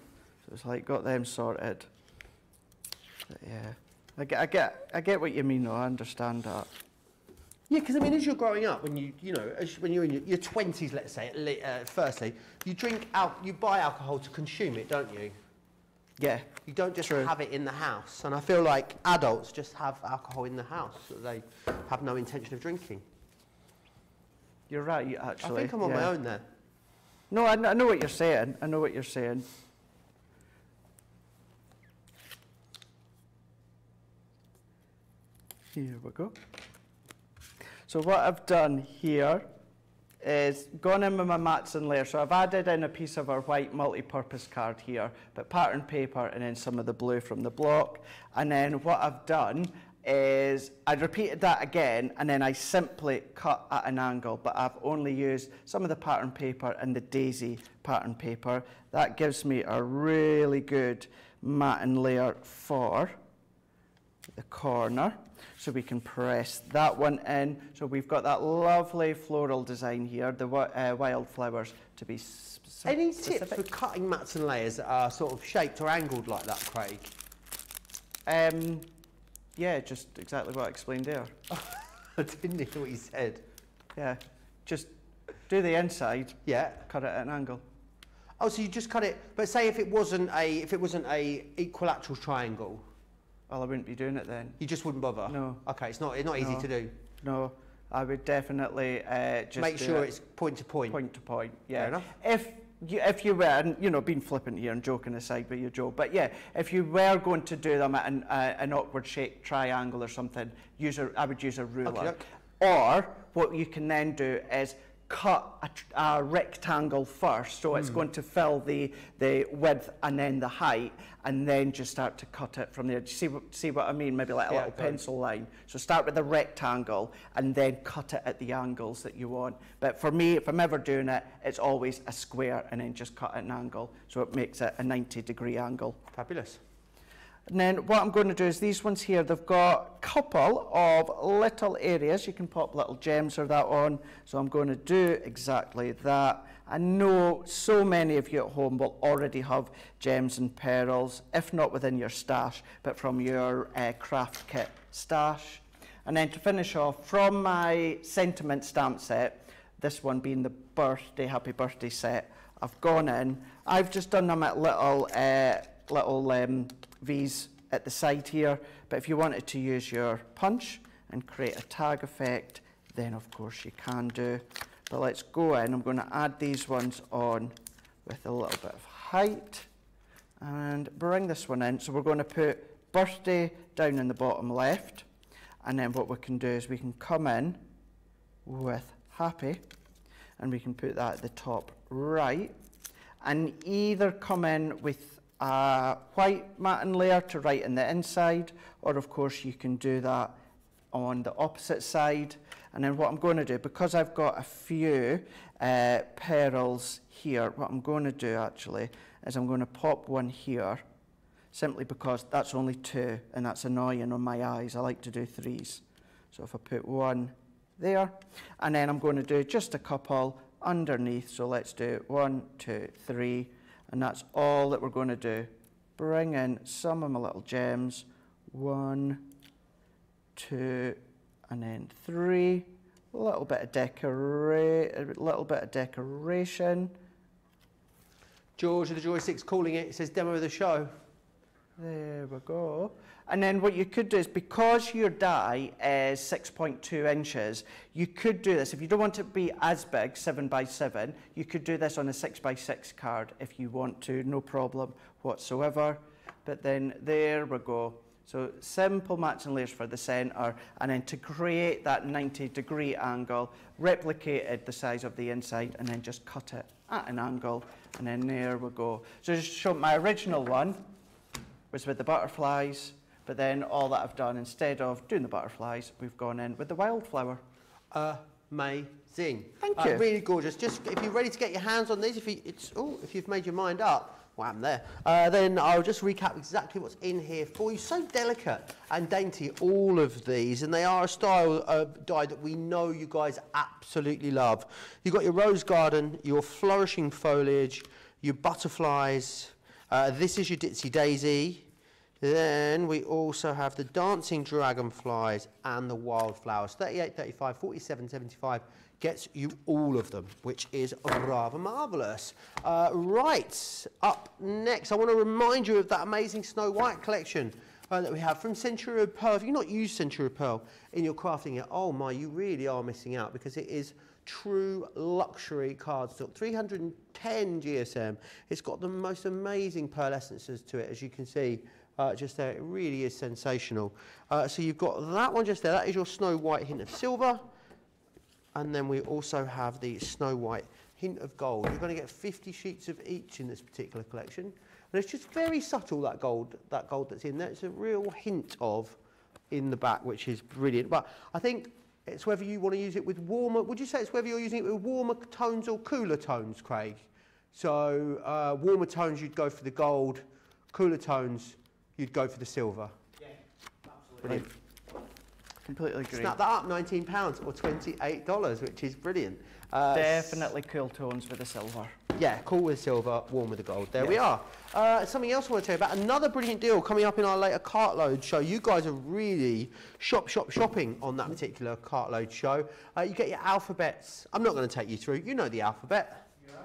So it's like, got them sorted. But, yeah. I get what you mean, though. I understand that. Yeah, because I mean, as you're growing up, when when you're in your 20s, let's say, firstly, you buy alcohol to consume it, don't you? Yeah. You don't just have it in the house, and I feel like adults just have alcohol in the house that they have no intention of drinking. You're right, actually. I think I'm on my own there. No, I know what you're saying. I know what you're saying. Here we go. So what I've done here is gone in with my mats and layer. So I've added in a piece of our white multi-purpose card here, but pattern paper and then some of the blue from the block. And then what I've done is I repeated that again, and then I simply cut at an angle, but I've only used some of the pattern paper and the daisy pattern paper. That gives me a really good mat and layer for the corner. So we can press that one in. So we've got that lovely floral design here, the wildflowers to be specific. Any tips for cutting mats and layers that are sort of shaped or angled like that, Craig? Yeah, just exactly what I explained there. I didn't hear what you said. Yeah, just do the inside. Yeah. Cut it at an angle. Oh, so you just cut it, but say if it wasn't a equilateral triangle. Well, I wouldn't be doing it then. You just wouldn't bother? No. Okay, it's not easy to do. No, I would definitely just make sure it's point to point. Point to point, yeah. Fair enough. If you were, and, you know, being flippant here and joking aside with your joke, but yeah, if you were going to do them at an awkward shaped triangle or something, I would use a ruler. Okay. Or what you can then do is cut a rectangle first, so it's going to fill the width and then the height, and then just start to cut it from there. Do you see what I mean? Maybe like a little pencil line. So start with the rectangle and then cut it at the angles that you want. But for me, if I'm ever doing it, it's always a square and then just cut at an angle, so it makes it a 90-degree angle. Fabulous. And then what I'm going to do is these ones here, they've got a couple of little areas. You can pop little gems or that on. So I'm going to do exactly that. I know so many of you at home will already have gems and pearls, if not within your stash, but from your craft kit stash. And then to finish off, from my sentiment stamp set, this one being the birthday, happy birthday set, I've gone in. I've just done them at little, V's at the side here, but if you wanted to use your punch and create a tag effect, then of course you can do. But let's go in. I'm going to add these ones on with a little bit of height and bring this one in. So we're going to put birthday down in the bottom left, and then what we can do is we can come in with happy and we can put that at the top right, and either come in with a white matting layer to write in the inside, or of course you can do that on the opposite side. And then what I'm going to do, because I've got a few pearls here, what I'm going to do actually is I'm going to pop one here, simply because that's only two and that's annoying on my eyes. I like to do threes. So if I put one there, and then I'm going to do just a couple underneath. So let's do 1, 2, 3. And that's all that we're going to do. Bring in some of my little gems. 1, 2, and then 3. A little bit of decoration. George of the Joystick's calling it. It says demo of the show. There we go. And then what you could do is, because your die is 6.2 inches, you could do this. If you don't want it to be as big, 7 by 7, you could do this on a 6 by 6 card if you want to, no problem whatsoever. But then there we go. So simple matching layers for the centre, and then to create that 90-degree angle, replicated the size of the inside and then just cut it at an angle. And then there we go. So just show my original one was with the butterflies. But then all that I've done, instead of doing the butterflies, we've gone in with the wildflower. Amazing. Thank you. Really gorgeous. Just if you're ready to get your hands on these, if you've made your mind up, wham there, then I'll just recap exactly what's in here for you. So delicate and dainty, all of these, and they are a style of die that we know you guys absolutely love. You've got your Rose Garden, your Flourishing Foliage, your Butterflies. This is your Ditzy Daisy. Then we also have the Dancing Dragonflies and the Wildflowers. 38, 35, 47, 75 gets you all of them, which is rather marvellous. Right, up next, I want to remind you of that amazing Snow White collection that we have from Centura Pearl. If you've not used Centura Pearl in your crafting yet, oh my, you really are missing out, because it is true luxury cardstock, 310 GSM. It's got the most amazing pearl essences to it, as you can see. Just there, it really is sensational. So you've got that one just there. That is your Snow White Hint of Silver. And then we also have the Snow White Hint of Gold. You're going to get 50 sheets of each in this particular collection. And it's just very subtle, that gold that's in there. It's a real hint of in the back, which is brilliant. But I think it's whether you want to use it with warmer... Would you say it's whether you're using it with warmer tones or cooler tones, Craig? So warmer tones, you'd go for the gold. Cooler tones... you'd go for the silver. Yeah, absolutely. Brilliant. Completely agree. Snap that up, £19 or $28, which is brilliant. Definitely cool tones with the silver. Yeah, cool with silver, warm with the gold. There we are. Something else I want to tell you about, another brilliant deal coming up in our later cartload show. You guys are really shopping on that particular cartload show. You get your alphabets. I'm not going to take you through. You know the alphabet. Yeah.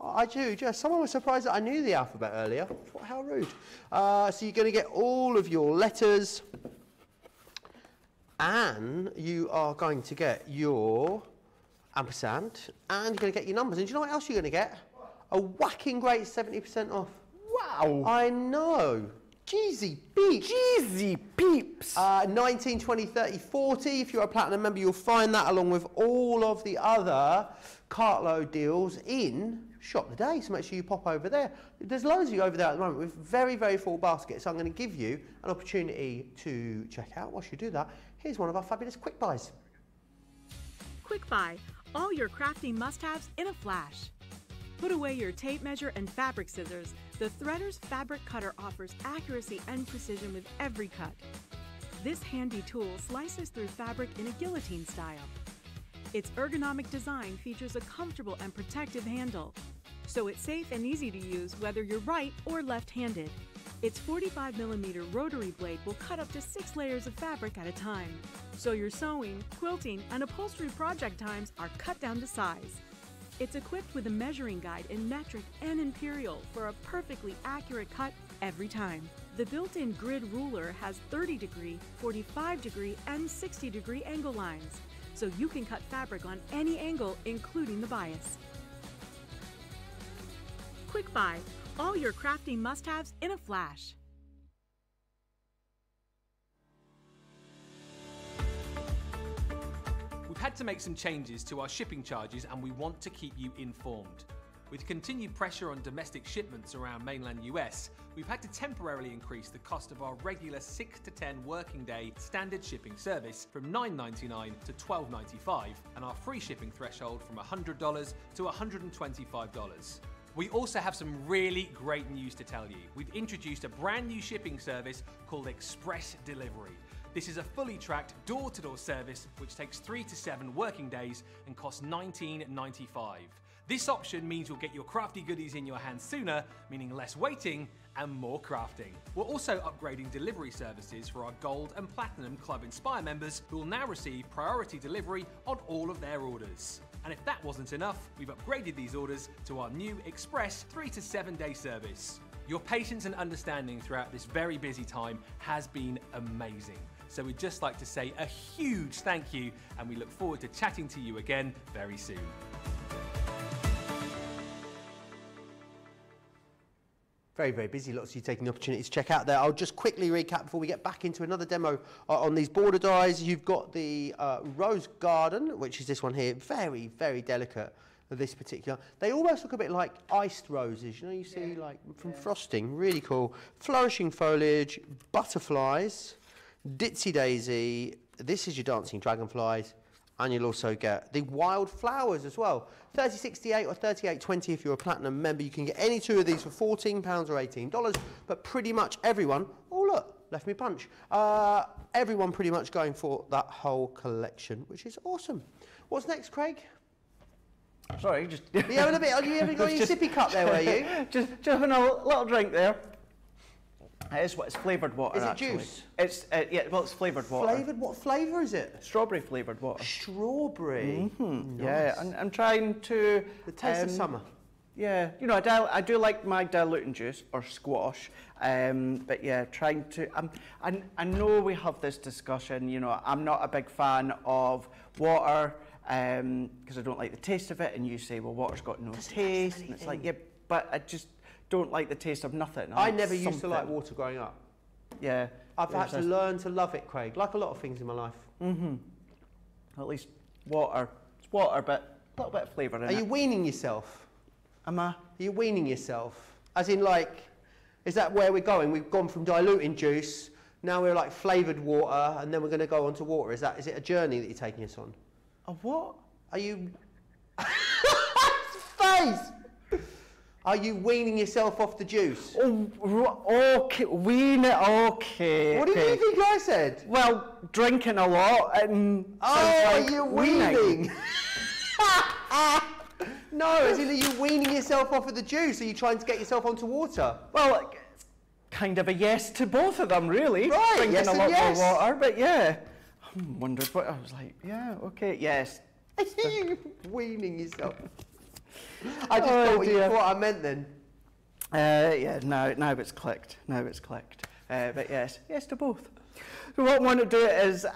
I do, yeah. Someone was surprised that I knew the alphabet earlier. How rude. So you're going to get all of your letters, and you are going to get your ampersand, and you're going to get your numbers. And do you know what else you're going to get? A whacking great 70% off. Wow. I know. Jeezy Peeps. Jeezy Peeps. 19, 20, 30, 40. If you're a Platinum member, you'll find that along with all of the other cartload deals in Shop the Day. So make sure you pop over there. There's loads of you over there at the moment with very, very full baskets. So I'm going to give you an opportunity to check out. Whilst you do that, here's one of our fabulous Quick Buys. Quick Buy. All your crafting must-haves in a flash. Put away your tape measure and fabric scissors. The Threaders Fabric Cutter offers accuracy and precision with every cut. This handy tool slices through fabric in a guillotine style. Its ergonomic design features a comfortable and protective handle, so it's safe and easy to use whether you're right or left-handed. Its 45mm rotary blade will cut up to 6 layers of fabric at a time, so your sewing, quilting, and upholstery project times are cut down to size. It's equipped with a measuring guide in metric and imperial for a perfectly accurate cut every time. The built-in grid ruler has 30-degree, 45-degree, and 60-degree angle lines, so you can cut fabric on any angle, including the bias. Quick Buy. All your crafting must-haves in a flash. We've had to make some changes to our shipping charges and we want to keep you informed. With continued pressure on domestic shipments around mainland US, we've had to temporarily increase the cost of our regular 6 to 10 working day standard shipping service from $9.99 to $12.95 and our free shipping threshold from $100 to $125. We also have some really great news to tell you. We've introduced a brand new shipping service called Express Delivery. This is a fully tracked door-to-door service which takes 3 to 7 working days and costs $19.95. This option means you'll get your crafty goodies in your hands sooner, meaning less waiting and more crafting. We're also upgrading delivery services for our Gold and Platinum Club Inspire members who will now receive priority delivery on all of their orders. And if that wasn't enough, we've upgraded these orders to our new Express 3 to 7 day service. Your patience and understanding throughout this very busy time has been amazing. So we'd just like to say a huge thank you and we look forward to chatting to you again very soon. Very, very busy. Lots of you taking the opportunity to check out there. I'll just quickly recap before we get back into another demo on these border dies. You've got the Rose Garden, which is this one here. Very, very delicate. This particular, they almost look a bit like iced roses, you know, you see, like from frosting. Really cool. Flourishing Foliage, Butterflies, Ditzy Daisy. This is your Dancing Dragonflies, and you'll also get the Wild Flowers as well. 30.68 or 38.20 if you're a Platinum member. You can get any two of these for £14 or $18, but pretty much everyone, oh look, left me punch, everyone pretty much going for that whole collection, which is awesome. What's next, Craig? Sorry, just... You having a bit, you haven't got your sippy cup there, were you? Just having a little drink there. It's flavoured water, is it actually. Juice? It's, yeah, well, it's flavoured water. Flavoured, what flavour is it? Strawberry flavoured water. Strawberry? Mm-hmm. Nice. Yeah, I'm trying to... The taste of summer. Yeah, you know, I do like my diluting juice or squash, but yeah, trying to... I know we have this discussion, you know, I'm not a big fan of water, because I don't like the taste of it, and you say, well, water's got no taste, and it's like, yeah, but I just don't like the taste of nothing. I never used to like water growing up. Yeah. I've had to learn to love it, Craig, like a lot of things in my life. Mm-hmm. Well, at least water. It's water, but a little bit of flavour in it. Are you weaning yourself? Am I? Are you weaning yourself? As in, like, is that where we're going? We've gone from diluting juice, now we're like flavoured water, and then we're going to go on to water. Is it a journey that you're taking us on? A what? Are you... Face! Are you weaning yourself off the juice? Oh, okay, wean it, okay. What do you think I said? Well, drinking a lot and... Oh, like are you weaning? No, as in, are you weaning yourself off of the juice? Are you trying to get yourself onto water? Well, it's kind of a yes to both of them, really. Right, drinking yes a lot more water, but yeah. I wondered what I was like, yeah, okay, yes. You're weaning yourself. I just thought you what I meant then. Yeah, now it's clicked. Now it's clicked. But yes, yes to both. So what I want to do is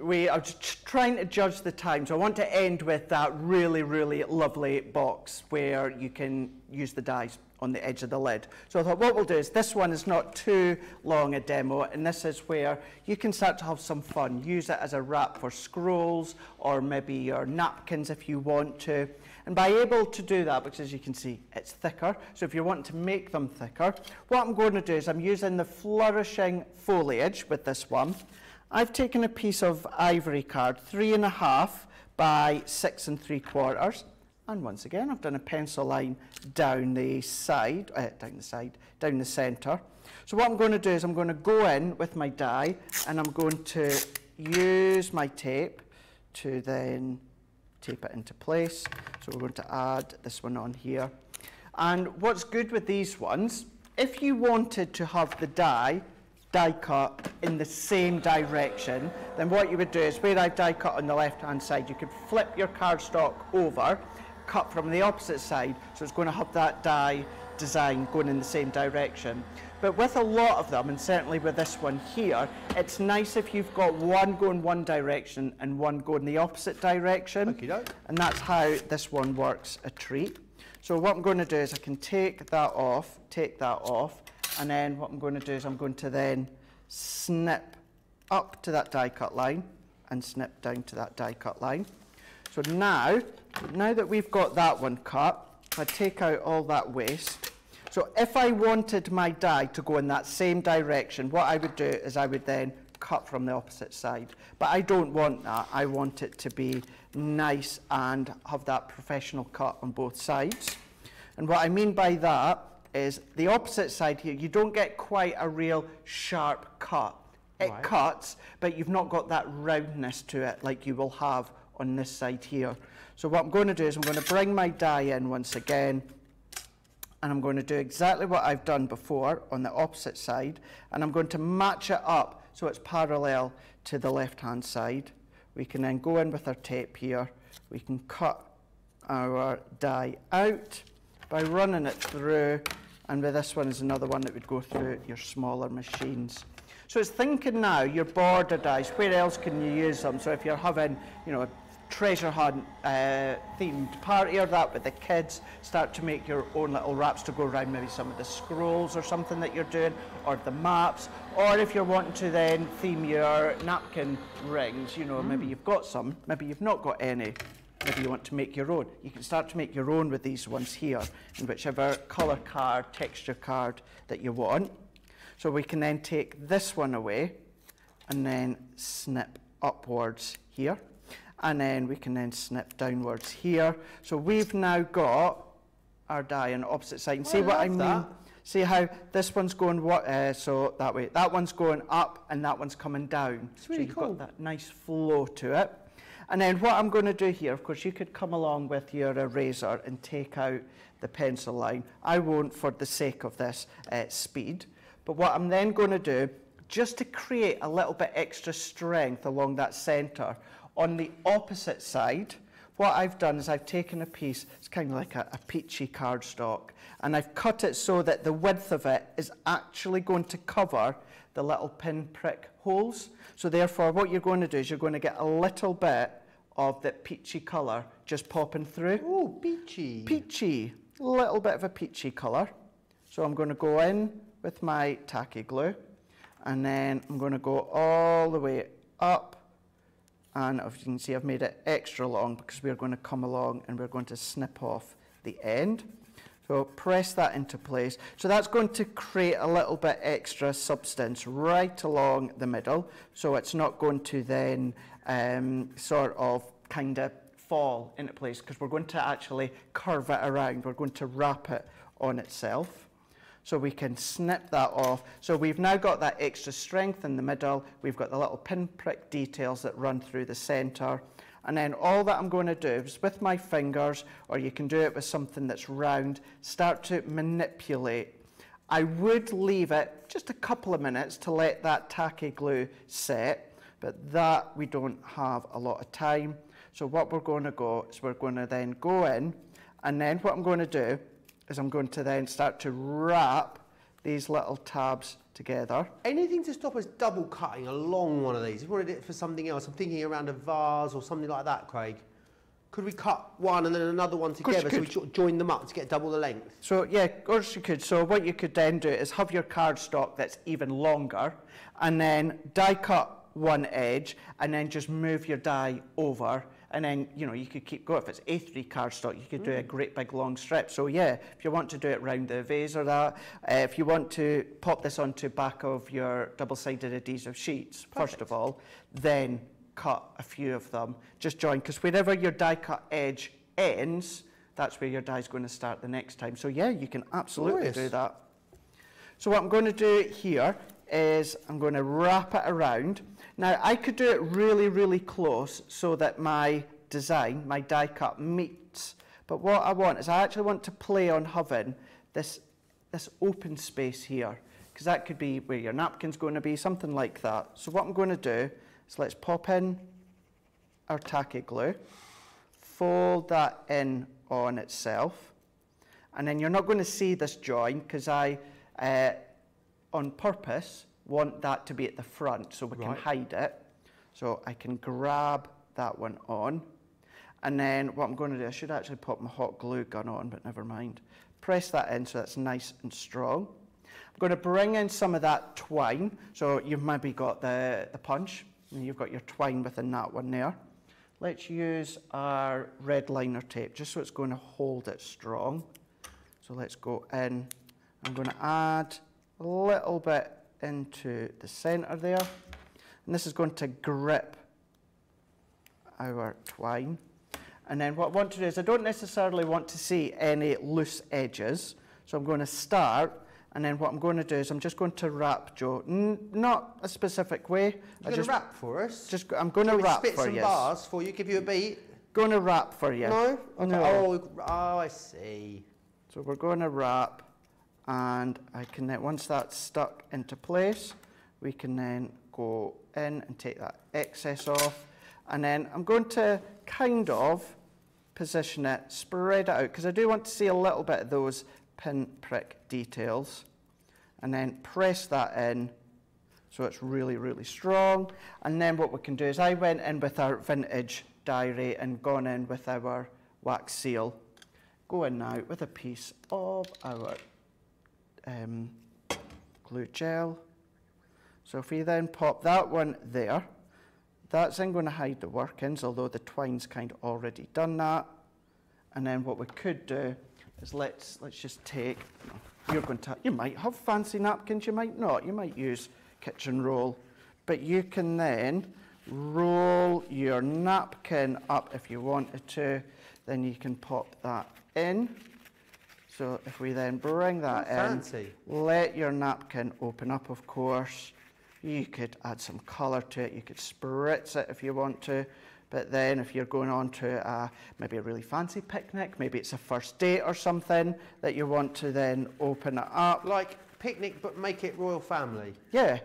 we are just trying to judge the time. So I want to end with that really, really lovely box where you can use the dies on the edge of the lid. So I thought what we'll do is, this one is not too long a demo, and this is where you can start to have some fun. Use it as a wrap for scrolls or maybe your napkins if you want to. And by able to do that, because as you can see, it's thicker, so if you want to make them thicker, what I'm going to do is I'm using the Flourishing Foliage with this one. I've taken a piece of ivory card, 3.5 by 6.75. And once again, I've done a pencil line down the side, down the centre. So what I'm going to do is I'm going to go in with my die, and I'm going to use my tape to then tape it into place. So we're going to add this one on here. And what's good with these ones, if you wanted to have the die cut in the same direction, then what you would do is, where I've die cut on the left hand side, you could flip your cardstock over, cut from the opposite side, so it's going to have that die design going in the same direction. But with a lot of them, and certainly with this one here, it's nice if you've got one going one direction and one going the opposite direction. Okey-doke. And that's how this one works a treat. So what I'm going to do is I can take that off, and then what I'm going to do is I'm going to then snip up to that die cut line and snip down to that die cut line. So now that we've got that one cut, I take out all that waste. So if I wanted my die to go in that same direction, what I would do is I would then cut from the opposite side. But I don't want that. I want it to be nice and have that professional cut on both sides. And what I mean by that is the opposite side here, you don't get quite a real sharp cut. It right. cuts, but you've not got that roundness to it like you will have on this side here. So what I'm going to do is I'm going to bring my die in once again, and I'm going to do exactly what I've done before on the opposite side, and I'm going to match it up so it's parallel to the left-hand side. We can then go in with our tape here. We can cut our die out by running it through, and with this one is another one that would go through your smaller machines. So it's thinking now, your border dies, where else can you use them? So if you're having, you know, a treasure hunt themed party or that with the kids, start to make your own little wraps to go around maybe some of the scrolls or something that you're doing, or the maps, or if you're wanting to then theme your napkin rings, you know, maybe you've got some, maybe you've not got any. Maybe you want to make your own. You can start to make your own with these ones here, in whichever colour card, texture card that you want. So we can then take this one away and then snip upwards here. And then we can then snip downwards here. So we've now got our die on the opposite side. And see what I mean? See how this one's going so that way. That one's going up and that one's coming down. It's really cool. So you've got that nice flow to it. And then what I'm going to do here, of course, you could come along with your eraser and take out the pencil line. I won't, for the sake of this speed. But what I'm then going to do, just to create a little bit extra strength along that centre, on the opposite side, what I've done is I've taken a piece, it's kind of like a peachy cardstock, and I've cut it so that the width of it is actually going to cover the little pin prick holes. So therefore what you're going to do is you're going to get a little bit of that peachy colour just popping through. Oh, peachy. Peachy. A little bit of a peachy colour. So I'm going to go in with my tacky glue, and then I'm going to go all the way up, and as you can see I've made it extra long because we're going to come along and we're going to snip off the end. So press that into place. So that's going to create a little bit extra substance right along the middle, so it's not going to then sort of kind of fall into place, because we're going to actually curve it around. We're going to wrap it on itself. So we can snip that off. So we've now got that extra strength in the middle. We've got the little pinprick details that run through the centre. And then all that I'm going to do is with my fingers, or you can do it with something that's round, start to manipulate. I would leave it just a couple of minutes to let that tacky glue set, but that we don't have a lot of time. So what we're going to go is we're going to then go in, and then what I'm going to do is I'm going to then start to wrap these little tabs together. Anything to stop us double cutting along one of these? If we wanted it for something else, I'm thinking around a vase or something like that, Craig. Could we cut one and then another one together so we join them up to get double the length? So yeah, of course you could. So what you could then do is have your cardstock that's even longer and then die cut one edge and then just move your die over, and then, you know, you could keep going. If it's A3 cardstock, you could do a great big long strip. So yeah, if you want to do it round the vase or that, if you want to pop this onto back of your double-sided adhesive sheets, first of all, then cut a few of them, just join, because wherever your die cut edge ends, that's where your die is going to start the next time. So yeah, you can absolutely do that. So what I'm going to do here is I'm going to wrap it around. Now I could do it really, really close so that my design, my die cut meets, but what I want is I actually want to play on having this open space here, because that could be where your napkin's going to be, something like that. So what I'm going to do, so let's pop in our tacky glue, fold that in on itself, and then you're not going to see this join because I, on purpose, want that to be at the front so we can hide it. So I can grab that one on, and then what I'm going to do, I should actually pop my hot glue gun on, but never mind. Press that in so that's nice and strong. I'm going to bring in some of that twine, so you've maybe got the punch. And you've got your twine within that one there. Let's use our red liner tape just so it's going to hold it strong. So let's go in. I'm going to add a little bit into the center there. And this is going to grip our twine. And then what I want to do is I don't necessarily want to see any loose edges. So I'm going to start. And then what I'm going to do is I'm just going to wrap, Joe. Not a specific way. You're going to wrap for us? I'm going to wrap for you. Spit some bars for you, give you a beat. Going to wrap for you. No? Okay. No. Oh, I see. So we're going to wrap, and I can then, once that's stuck into place, we can then go in and take that excess off. And then I'm going to kind of position it, spread it out, because I do want to see a little bit of those pinprick details, and then press that in so it's really, really strong. And then what we can do is I went in with our vintage diary and gone in with our wax seal. Go in now with a piece of our glue gel. So if we then pop that one there, that's then going to hide the workings, although the twine's kind of already done that. And then what we could do is let's just take, you might have fancy napkins, you might not, you might use kitchen roll, but you can then roll your napkin up if you wanted to, then you can pop that in. So if we then bring that in, let your napkin open up, of course. You could add some colour to it, you could spritz it if you want to. But then if you're going on to maybe a really fancy picnic, maybe it's a first date or something that you want to then open it up. Like picnic, but make it royal family. Yeah.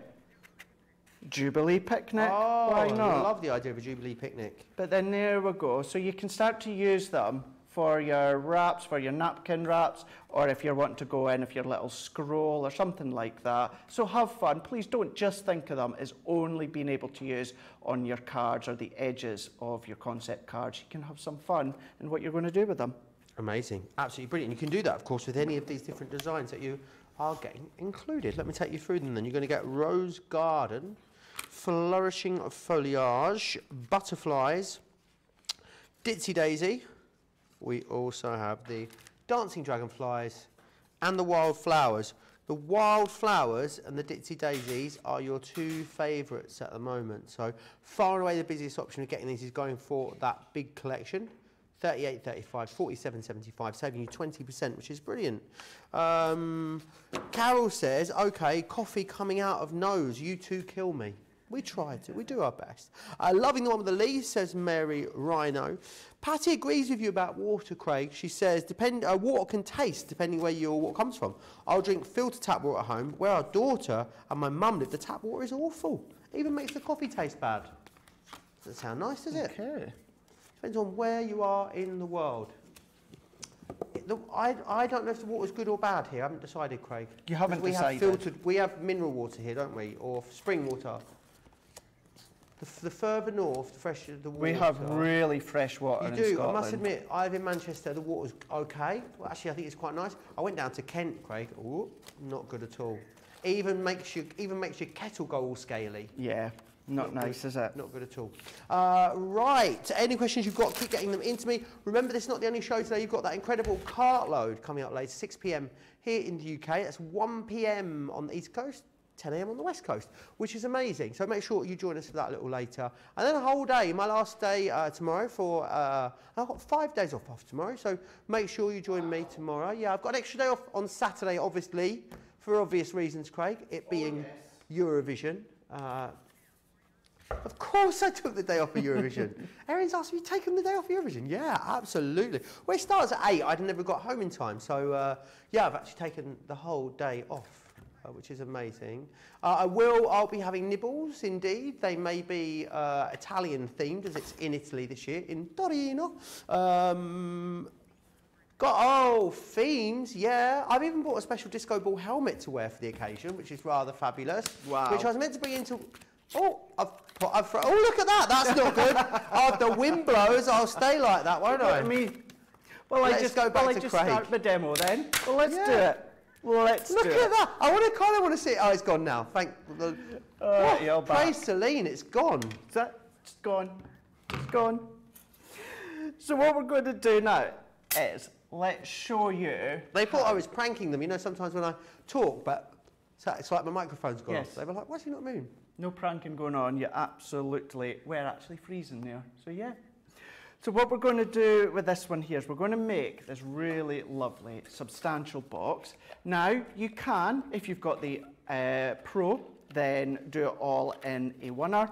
Jubilee picnic. Oh, why not? I love the idea of a Jubilee picnic. But then there we go. So you can start to use them for your wraps, for your napkin wraps, or if you're wanting to go in with your little scroll or something like that. So have fun. Please don't just think of them as only being able to use on your cards or the edges of your concept cards. You can have some fun in what you're going to do with them. Amazing. Absolutely brilliant. You can do that, of course, with any of these different designs that you are getting included. Let me take you through them then. You're going to get Rose Garden, Flourishing Foliage, Butterflies, Ditzy Daisy. We also have the Dancing Dragonflies and the Wildflowers. The Wildflowers and the Ditzy Daisies are your two favourites at the moment. So far and away the busiest option of getting these is going for that big collection. $38.35, $47.75, saving you 20%, which is brilliant. Carol says, okay, coffee coming out of nose, you two kill me. We try to, we do our best. Loving the one with the leaves, says Mary Rhino. Patty agrees with you about water, Craig. She says, water can taste depending where your water comes from. I'll drink filter tap water at home. Where our daughter and my mum live, the tap water is awful. It even makes the coffee taste bad. Doesn't sound nice, does it? Okay. Depends on where you are in the world. I don't know if the water's good or bad here. I haven't decided, Craig. You haven't decided? We have mineral water here, don't we? Or spring water. The further north, the fresher the water. We have really fresh water in Scotland. I must admit, I live in Manchester, the water's okay. Well, actually, I think it's quite nice. I went down to Kent, Craig. Ooh, not good at all. Even makes your kettle go all scaly. Yeah, not nice, is it? Not good at all. Right, any questions you've got, keep getting them into me. Remember, this is not the only show today. You've got that incredible cartload coming up later, 6 PM here in the UK. That's 1 PM on the East Coast. 10 AM on the West Coast, which is amazing. So make sure you join us for that a little later. And then a whole day, my last day tomorrow for, I've got 5 days off tomorrow, so make sure you join me tomorrow. Yeah, I've got an extra day off on Saturday, obviously, for obvious reasons, Craig, it being Eurovision. Of course I took the day off of Eurovision. Erin's asked me, you taking the day off of Eurovision? Yeah, absolutely. Well, it starts at 8, I'd never got home in time, so yeah, I've actually taken the whole day off. Which is amazing. I'll be having nibbles, indeed. They may be Italian themed, as it's in Italy this year, in Torino. Themes, yeah. I've even bought a special disco ball helmet to wear for the occasion, which is rather fabulous. Wow. Which I was meant to bring into... Oh, oh, look at that. That's not good. After wind blows, I'll stay like that, won't I? Well, let's just start the demo then. Well, let's do it. Let's do it. Look at that. I kind of want to see it. Oh, it's gone now. Thank the... You're back. Praise Celine, it's gone. It's gone. It's gone. So what we're going to do now is let's show you... They thought I was pranking them. You know, sometimes when I talk, but it's like my microphone's gone off. They were like, what's he not moving? No pranking going on. You're absolutely... We're actually freezing there. So, yeah. So what we're going to do with this one here is we're going to make this really lovely, substantial box. Now, you can, if you've got the Pro, then do it all in a winner,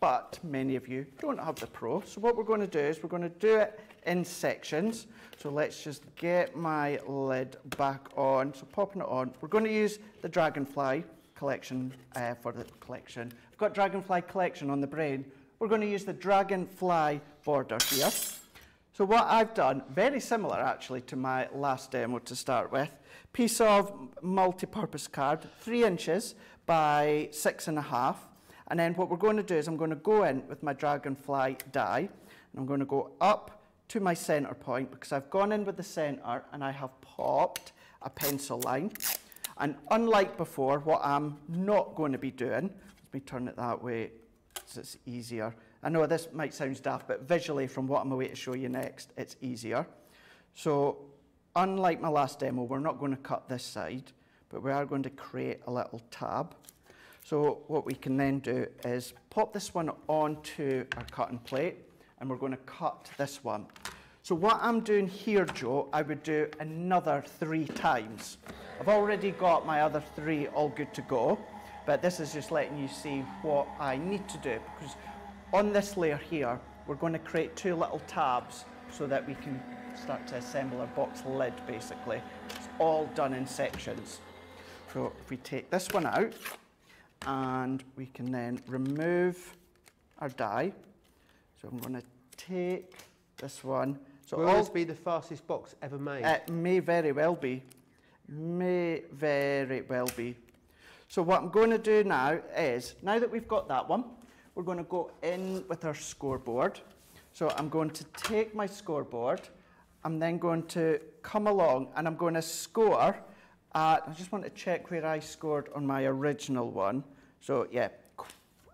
but many of you don't have the Pro. So what we're going to do is we're going to do it in sections. So let's just get my lid back on. So popping it on, we're going to use the Dragonfly Collection for the collection. I've got Dragonfly Collection on the brain. We're going to use the Dragonfly border here. So what I've done, very similar actually to my last demo to start with, piece of multi-purpose card, 3 inches by 6.5. And then what we're going to do is I'm going to go in with my Dragonfly die, and I'm going to go up to my center point because I've gone in with the center and I have popped a pencil line. And unlike before, what I'm not going to be doing, let me turn it that way, so it's easier. I know this might sound daft, but visually from what I'm away to show you next, it's easier. So unlike my last demo, we're not going to cut this side, but we are going to create a little tab. So what we can then do is pop this one onto our cutting plate, and we're going to cut this one. So what I'm doing here, Joe, I would do another 3 times. I've already got my other 3 all good to go. But this is just letting you see what I need to do, because on this layer here, we're going to create 2 little tabs so that we can start to assemble our box lid, basically. It's all done in sections. So if we take this one out, and we can then remove our die. So I'm going to take this one. So will this be the fastest box ever made? It may very well be. May very well be. So what I'm going to do now is, now that we've got that one, we're going to go in with our scoreboard. So I'm going to take my scoreboard. I'm then going to come along and I'm going to score at, I just want to check where I scored on my original one. So yeah,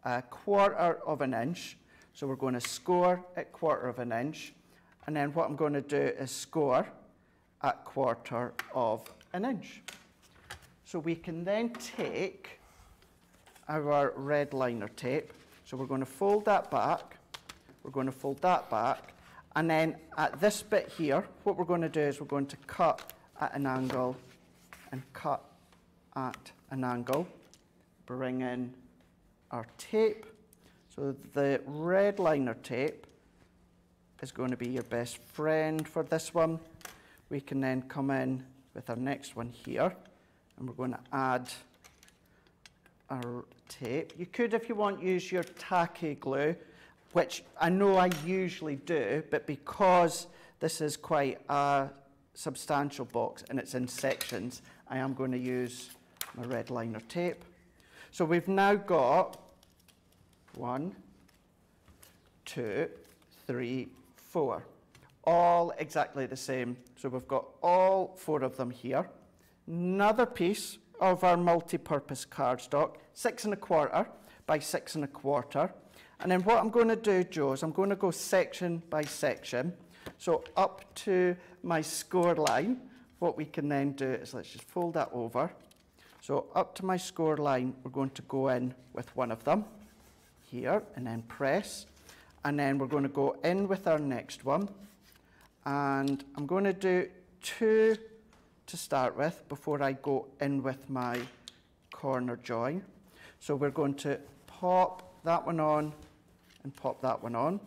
a 1/4 of an inch. So we're going to score at 1/4 of an inch. And then what I'm going to do is score at 1/4 of an inch. So we can then take our red liner tape. So we're going to fold that back. We're going to fold that back. And then at this bit here, what we're going to do is we're going to cut at an angle and cut at an angle. Bring in our tape. So the red liner tape is going to be your best friend for this one. We can then come in with our next one here. And we're going to add our tape. You could, if you want, use your tacky glue, which I know I usually do, but because this is quite a substantial box and it's in sections, I am going to use my red liner tape. So we've now got one, two, three, four. All exactly the same. So we've got all four of them here. Another piece of our multi-purpose cardstock, 6 1/4 by 6 1/4. And then what I'm going to do, Joe, is I'm going to go section by section. So up to my score line, what we can then do is let's just fold that over. So up to my score line, we're going to go in with one of them here and then press. And then we're going to go in with our next one. And I'm going to do two to start with before I go in with my corner join. So we're going to pop that one on and pop that one on.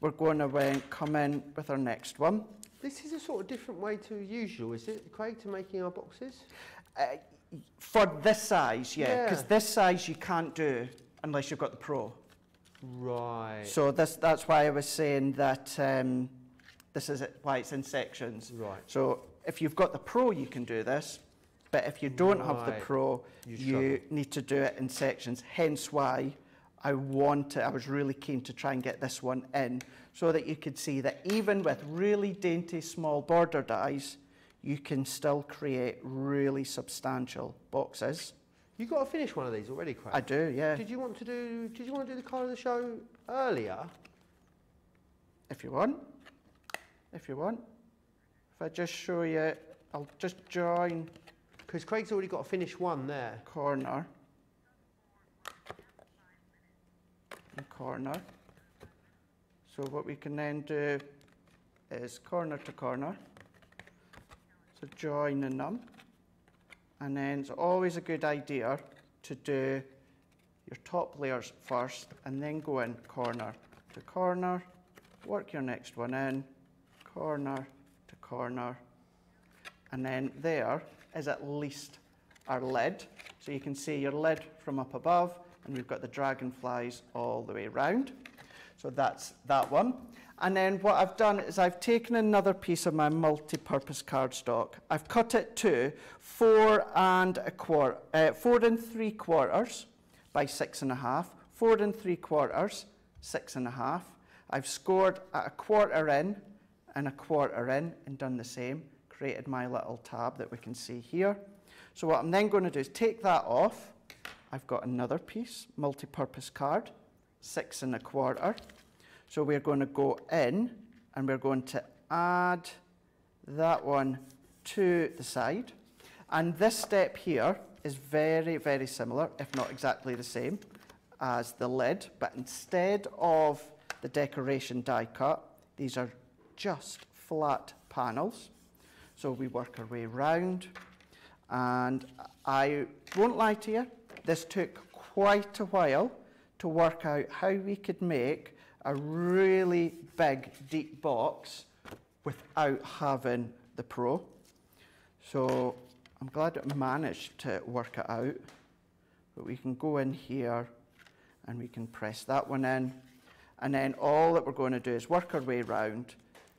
We're going to then come in with our next one. This is a sort of different way to usual, is it, Craig, to making our boxes? For this size, yeah, because this size you can't do unless you've got the Pro. Right. So that's why I was saying that this is why it's in sections. Right. So if you've got the Pro, you can do this. But if you don't have the Pro, you need to do it in sections. Hence why I was really keen to try and get this one in so that you could see that even with really dainty small border dies, you can still create really substantial boxes. You got to finish one of these already, Craig. I do, yeah. Did you want to do the card of the show earlier? If you want. If you want. If I just show you, I'll just join. Because Craig's already got a finished one there. Corner. And corner. So what we can then do is corner to corner. So joining them. And then it's always a good idea to do your top layers first and then go in corner to corner. Work your next one in. Corner to corner. And then there is at least our lid. So you can see your lid from up above and we've got the dragonflies all the way around. So that's that one. And then what I've done is I've taken another piece of my multi-purpose cardstock. I've cut it to 4 3/4 by 6 1/2, 4 3/4, 6 1/2. I've scored at 1/4 in and 1/4 in and done the same. Created my little tab that we can see here. So what I'm then going to do is take that off. I've got another piece, multi-purpose card, 6 1/4. So we're going to go in and we're going to add that one to the side. And this step here is very, very similar, if not exactly the same as the lid, but instead of the decoration die cut, these are just flat panels. So we work our way round, and I won't lie to you, this took quite a while to work out how we could make a really big, deep box without having the Pro. So I'm glad I managed to work it out, but we can go in here and we can press that one in, and then all that we're going to do is work our way round.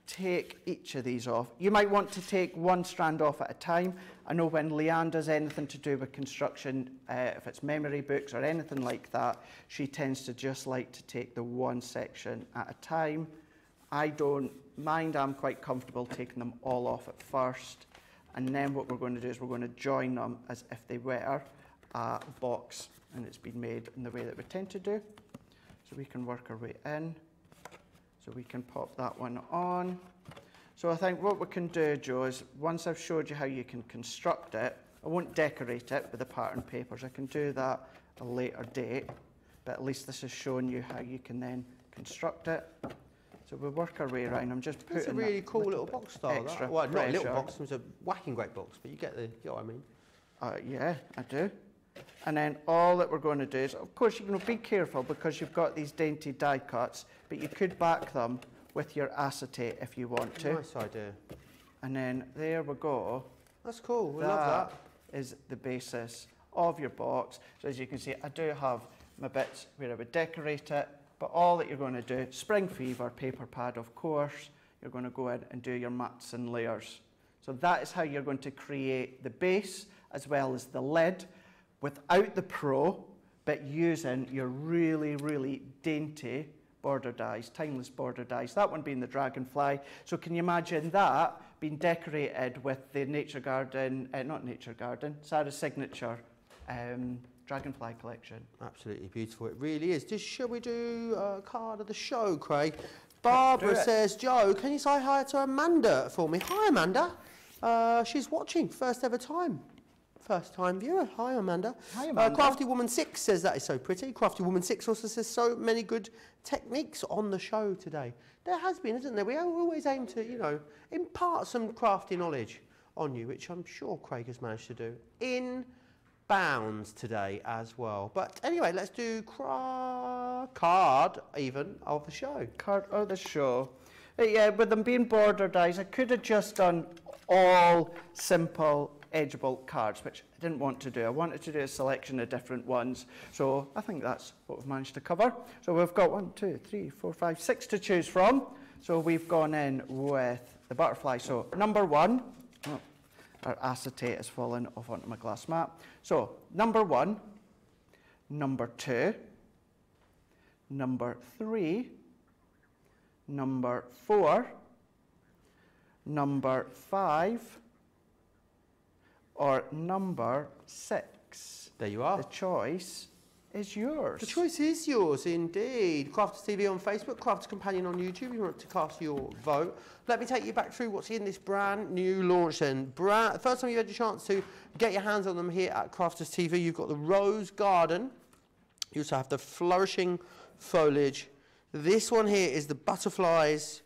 Take each of these off. You might want to take one strand off at a time. I know when Leanne does anything to do with construction, if it's memory books or anything like that, she tends to just like to take the one section at a time. I don't mind, I'm quite comfortable taking them all off at first. And then what we're going to do is we're going to join them as if they were a box and it's been made in the way that we tend to do. So we can work our way in. So we can pop that one on. So I think what we can do, Joe, is once I've showed you how you can construct it, I won't decorate it with the pattern papers. I can do that at a later date, but at least this is showing you how you can then construct it. So we'll work our way around. I'm just putting It's a really cool little box style. That. Well, not a little box, it's a whacking great box, but you know what I mean? Yeah, I do. And then all that we're going to do is, of course, you're going to be careful because you've got these dainty die cuts, but you could back them with your acetate if you want to. Nice idea. And then there we go. That's cool. We love that. Is the basis of your box. So as you can see, I do have my bits where I would decorate it, but all that you're going to do, Spring Fever, paper pad, of course, you're going to go in and do your mats and layers. So that is how you're going to create the base as well as the lid, without the Pro, but using your really, really dainty Border Dies, Timeless Border Dies, that one being the dragonfly. So can you imagine that being decorated with the Nature Garden, not Nature Garden, Sarah's signature Dragonfly Collection. Absolutely beautiful, it really is. Just, shall we do a card of the show, Craig? Barbara says, Joe, can you say hi to Amanda for me? Hi, Amanda. She's watching, first ever time. First time viewer. Hi, Amanda. Hi, Amanda. Crafty Woman 6 says that is so pretty. Crafty Woman 6 also says so many good techniques on the show today. There has been, isn't there? We always aim to, you know, impart some crafty knowledge on you, which I'm sure Craig has managed to do in bounds today as well. But anyway, let's do card even of the show. Card of the show. Yeah, with them being border dies, I could have just done all simple edge-bolt cards, which I didn't want to do. I wanted to do a selection of different ones, so I think that's what we've managed to cover. So we've got 1, 2, 3, 4, 5, 6 to choose from. So we've gone in with the butterfly. So number one, our acetate has fallen off onto my glass mat. So number one, number two, number three, number four, number five, or number six. There you are. The choice is yours. The choice is yours indeed. Crafters TV on Facebook, Crafters Companion on YouTube. You want to cast your vote. Let me take you back through what's in this brand new launch then. The first time you had a chance to get your hands on them here at Crafters TV, you've got the Rose Garden. You also have the Flourishing Foliage. This one here is the Butterflies.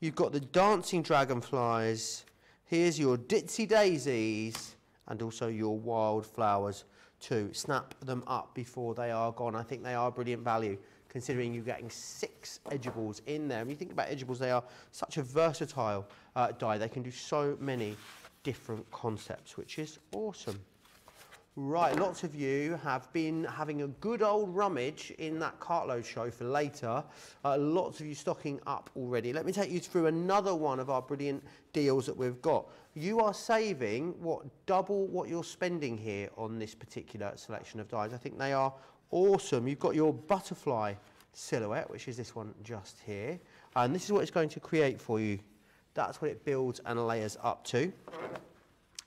You've got the Dancing Dragonflies. Here's your Ditzy Daisies and also your wildflowers to snap them up before they are gone. I think they are brilliant value considering you're getting 6 edgibles in there. When you think about edgibles, they are such a versatile die. They can do so many different concepts, which is awesome. Right, lots of you have been having a good old rummage in that cartload show for later. Lots of you stocking up already. Let me take you through another one of our brilliant deals that we've got. You are saving, double what you're spending here on this particular selection of dies. I think they are awesome. You've got your butterfly silhouette, which is this one just here. And this is what it's going to create for you. That's what it builds and layers up to.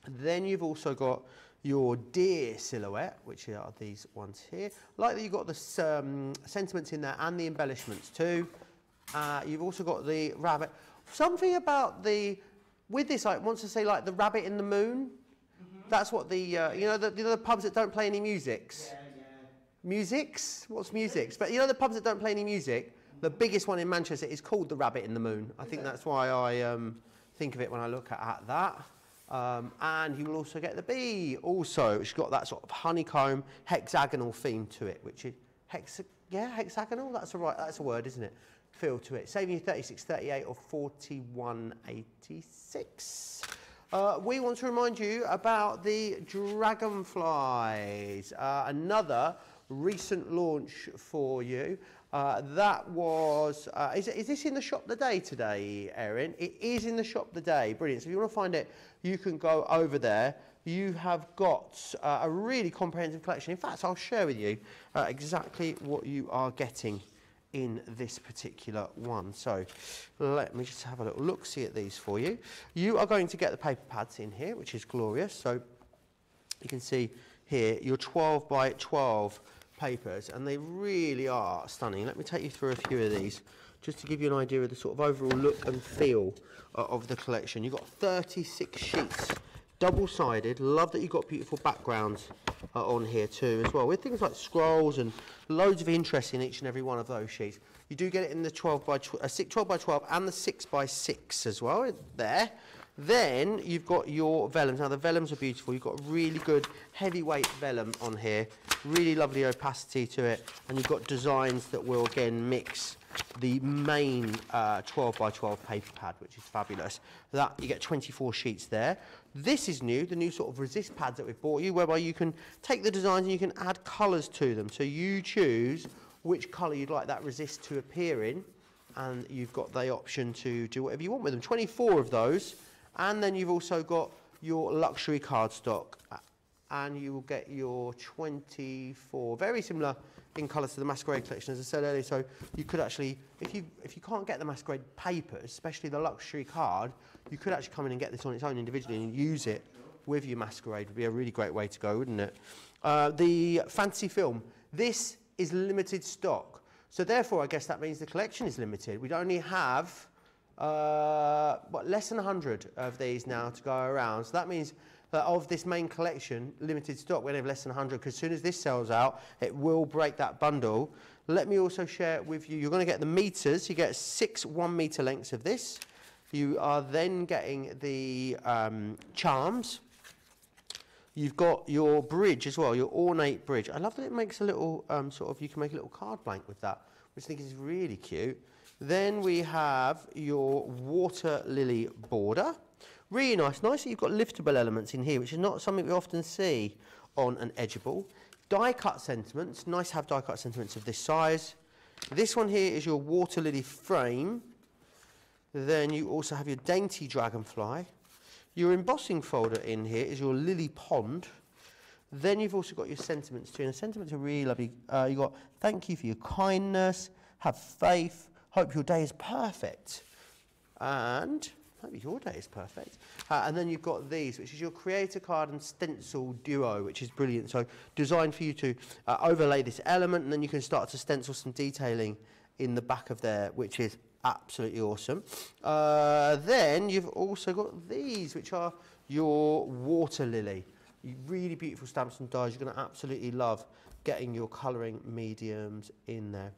And then you've also got your deer silhouette, which are these ones here. Like that you've got the sentiments in there and the embellishments too. You've also got the rabbit. Something about the, with this, I want to say like the Rabbit in the Moon. Mm-hmm. That's what the, you know, the other pubs that don't play any musics. Yeah, yeah. Musics? What's musics? But you know the pubs that don't play any music? The biggest one in Manchester is called the Rabbit in the Moon. I think that's why I think of it when I look at that. And you will also get the bee also, which has got that sort of honeycomb hexagonal theme to it, which is hexagonal, that's a word, isn't it, feel to it, saving you 36.38 or 41.86. We want to remind you about the dragonflies, another recent launch for you. That was, is this in the shop today, Erin? It is in the shop today. Brilliant. So if you want to find it, you can go over there. You have got a really comprehensive collection. In fact, I'll share with you exactly what you are getting in this particular one. So let me just have a little look, see at these for you. You are going to get the paper pads in here, which is glorious. So you can see here your 12 by 12 papers, and they really are stunning. Let me take you through a few of these just to give you an idea of the sort of overall look and feel of the collection. You've got 36 sheets, double-sided. Love that you've got beautiful backgrounds on here too as well, with things like scrolls and loads of interest in each and every one of those sheets. You do get it in the 12 by 12 and the 6 by 6 as well there. Then you've got your vellums. Now the vellums are beautiful. You've got really good heavyweight vellum on here, really lovely opacity to it, and you've got designs that will again mix the main 12 by 12 paper pad, which is fabulous. That you get 24 sheets there. This is new, the new sort of resist pads that we've bought you, whereby you can take the designs and you can add colours to them. So you choose which colour you'd like that resist to appear in, and you've got the option to do whatever you want with them. 24 of those. And then you've also got your luxury cardstock, and you will get your 24 very similar in colours to the Masquerade collection, as I said earlier. So you could actually, if you can't get the Masquerade papers, especially the luxury card, you could actually come in and get this on its own individually and use it with your Masquerade. Would be a really great way to go, wouldn't it? The fantasy film. This is limited stock. So therefore, I guess that means the collection is limited. We'd only have less than 100 of these now to go around. So that means that of this main collection, limited stock, we only have less than 100, because as soon as this sells out, it will break that bundle. Let me also share with you, you're going to get the meters. You get 6 1-meter lengths of this. You are then getting the charms. You've got your bridge as well, your ornate bridge. I love that it makes a little you can make a little card blank with that, which I think is really cute. Then we have your water lily border. Really nice. Nice that you've got liftable elements in here, which is not something we often see on an edgeable. Die-cut sentiments. Nice to have die-cut sentiments of this size. This one here is your water lily frame. Then you also have your dainty dragonfly. Your embossing folder in here is your lily pond. Then you've also got your sentiments too. And the sentiments are really lovely. You've got thank you for your kindness, have faith, hope your day is perfect. And maybe your day is perfect. And then you've got these, which is your creator card and stencil duo, which is brilliant. So designed for you to overlay this element, and then you can start to stencil some detailing in the back of there, which is absolutely awesome. Then you've also got these, which are your water lily. Really beautiful stamps and dies. You're going to absolutely love getting your colouring mediums in there.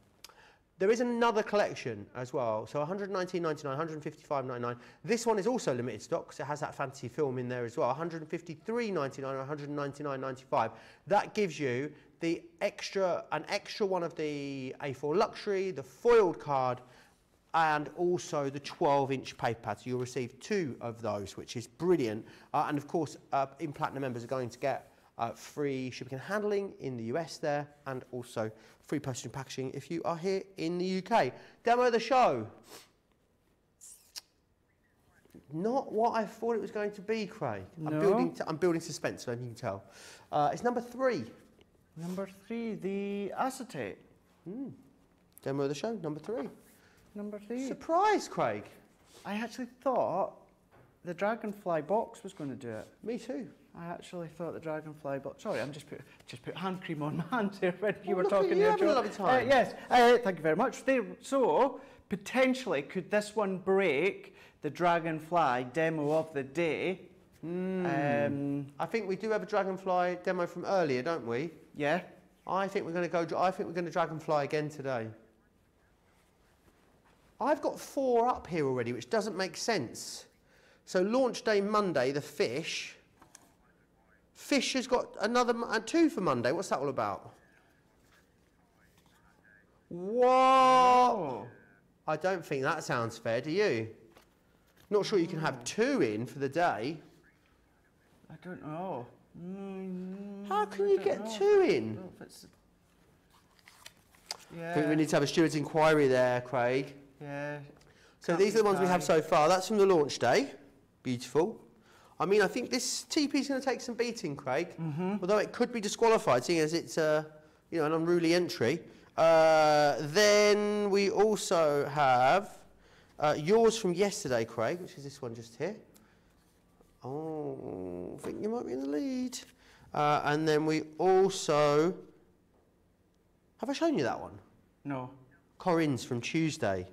There is another collection as well. So $119.99, $155.99. This one is also limited stock because it has that fantasy film in there as well. $153.99 or $199.95. That gives you the an extra one of the A4 Luxury, the foiled card, and also the 12-inch paper pad. So you'll receive 2 of those, which is brilliant. And of course, in Platinum members are going to get free shipping and handling in the US there, and also free postage and packaging if you are here in the UK. Demo of the show. Not what I thought it was going to be, Craig. No. I'm building suspense, so you can tell. It's number 3. Number 3, the acetate. Mm. Demo of the show, number 3. Number 3. Surprise, Craig. I actually thought the Dragonfly box was going to do it. Me too. I actually thought the Dragonfly box. Sorry, I'm just put hand cream on my hands here when you were talking. You having a lovely time. Yes. Thank you very much. So potentially, could this one break the Dragonfly demo of the day? Mm. I think we do have a Dragonfly demo from earlier, don't we? Yeah. I think we're going to go. I think we're going to Dragonfly again today. I've got 4 up here already, which doesn't make sense. So launch day Monday, the fish. Fish has got another 2 for Monday. What's that all about? Whoa! I don't think that sounds fair, do you? Not sure you can have 2 in for the day. I don't know. How can you get 2 in? Yeah. I think we need to have a steward's inquiry there, Craig. Yeah. So these are the ones we have so far. That's from the launch day. Beautiful. I mean, I think this TP is going to take some beating, Craig. Mm-hmm. Although it could be disqualified, seeing as it's an unruly entry. Then we also have yours from yesterday, Craig, which is this one just here. Oh, I think you might be in the lead. And then we also have I shown you that one? No. Corinne's from Tuesday.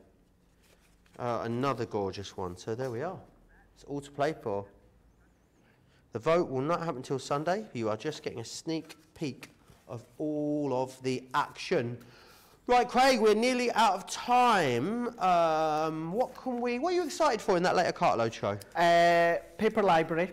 Another gorgeous one. So there we are. It's all to play for. The vote will not happen until Sunday. You are just getting a sneak peek of all of the action. Right, Craig, we're nearly out of time. What are you excited for in that later cartload show? Paper Library.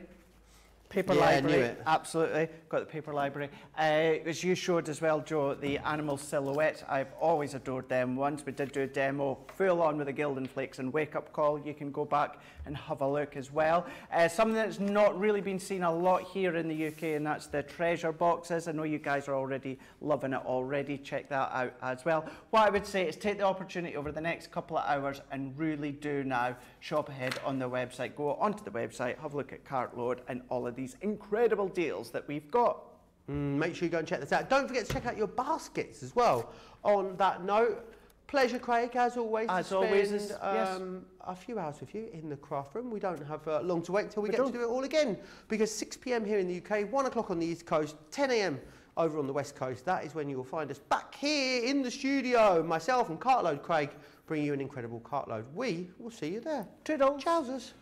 Paper Library. I knew it. Absolutely. Got the Paper Library. As you showed as well, Joe, the animal silhouettes. I've always adored them. Once we did do a demo full on with the Golden Flakes and Wake Up Call. You can go back and have a look as well. Something that's not really been seen a lot here in the UK, and that's the treasure boxes. I know you guys are already loving it already. Check that out as well. What I would say is take the opportunity over the next couple of hours and really do now shop ahead on the website. Go onto the website, have a look at Cartload and all of these incredible deals that we've got. Make sure you go and check this out. Don't forget to check out your baskets as well. On that note, pleasure, Craig, as always, a few hours with you in the craft room. We don't have long to wait till we get to do it all again, because 6 PM here in the UK, 1 o'clock on the East Coast, 10 AM over on the West Coast. That is when you will find us back here in the studio. Myself and Cartload Craig bring you an incredible cartload. We will see you there. Toodles. Chowsers.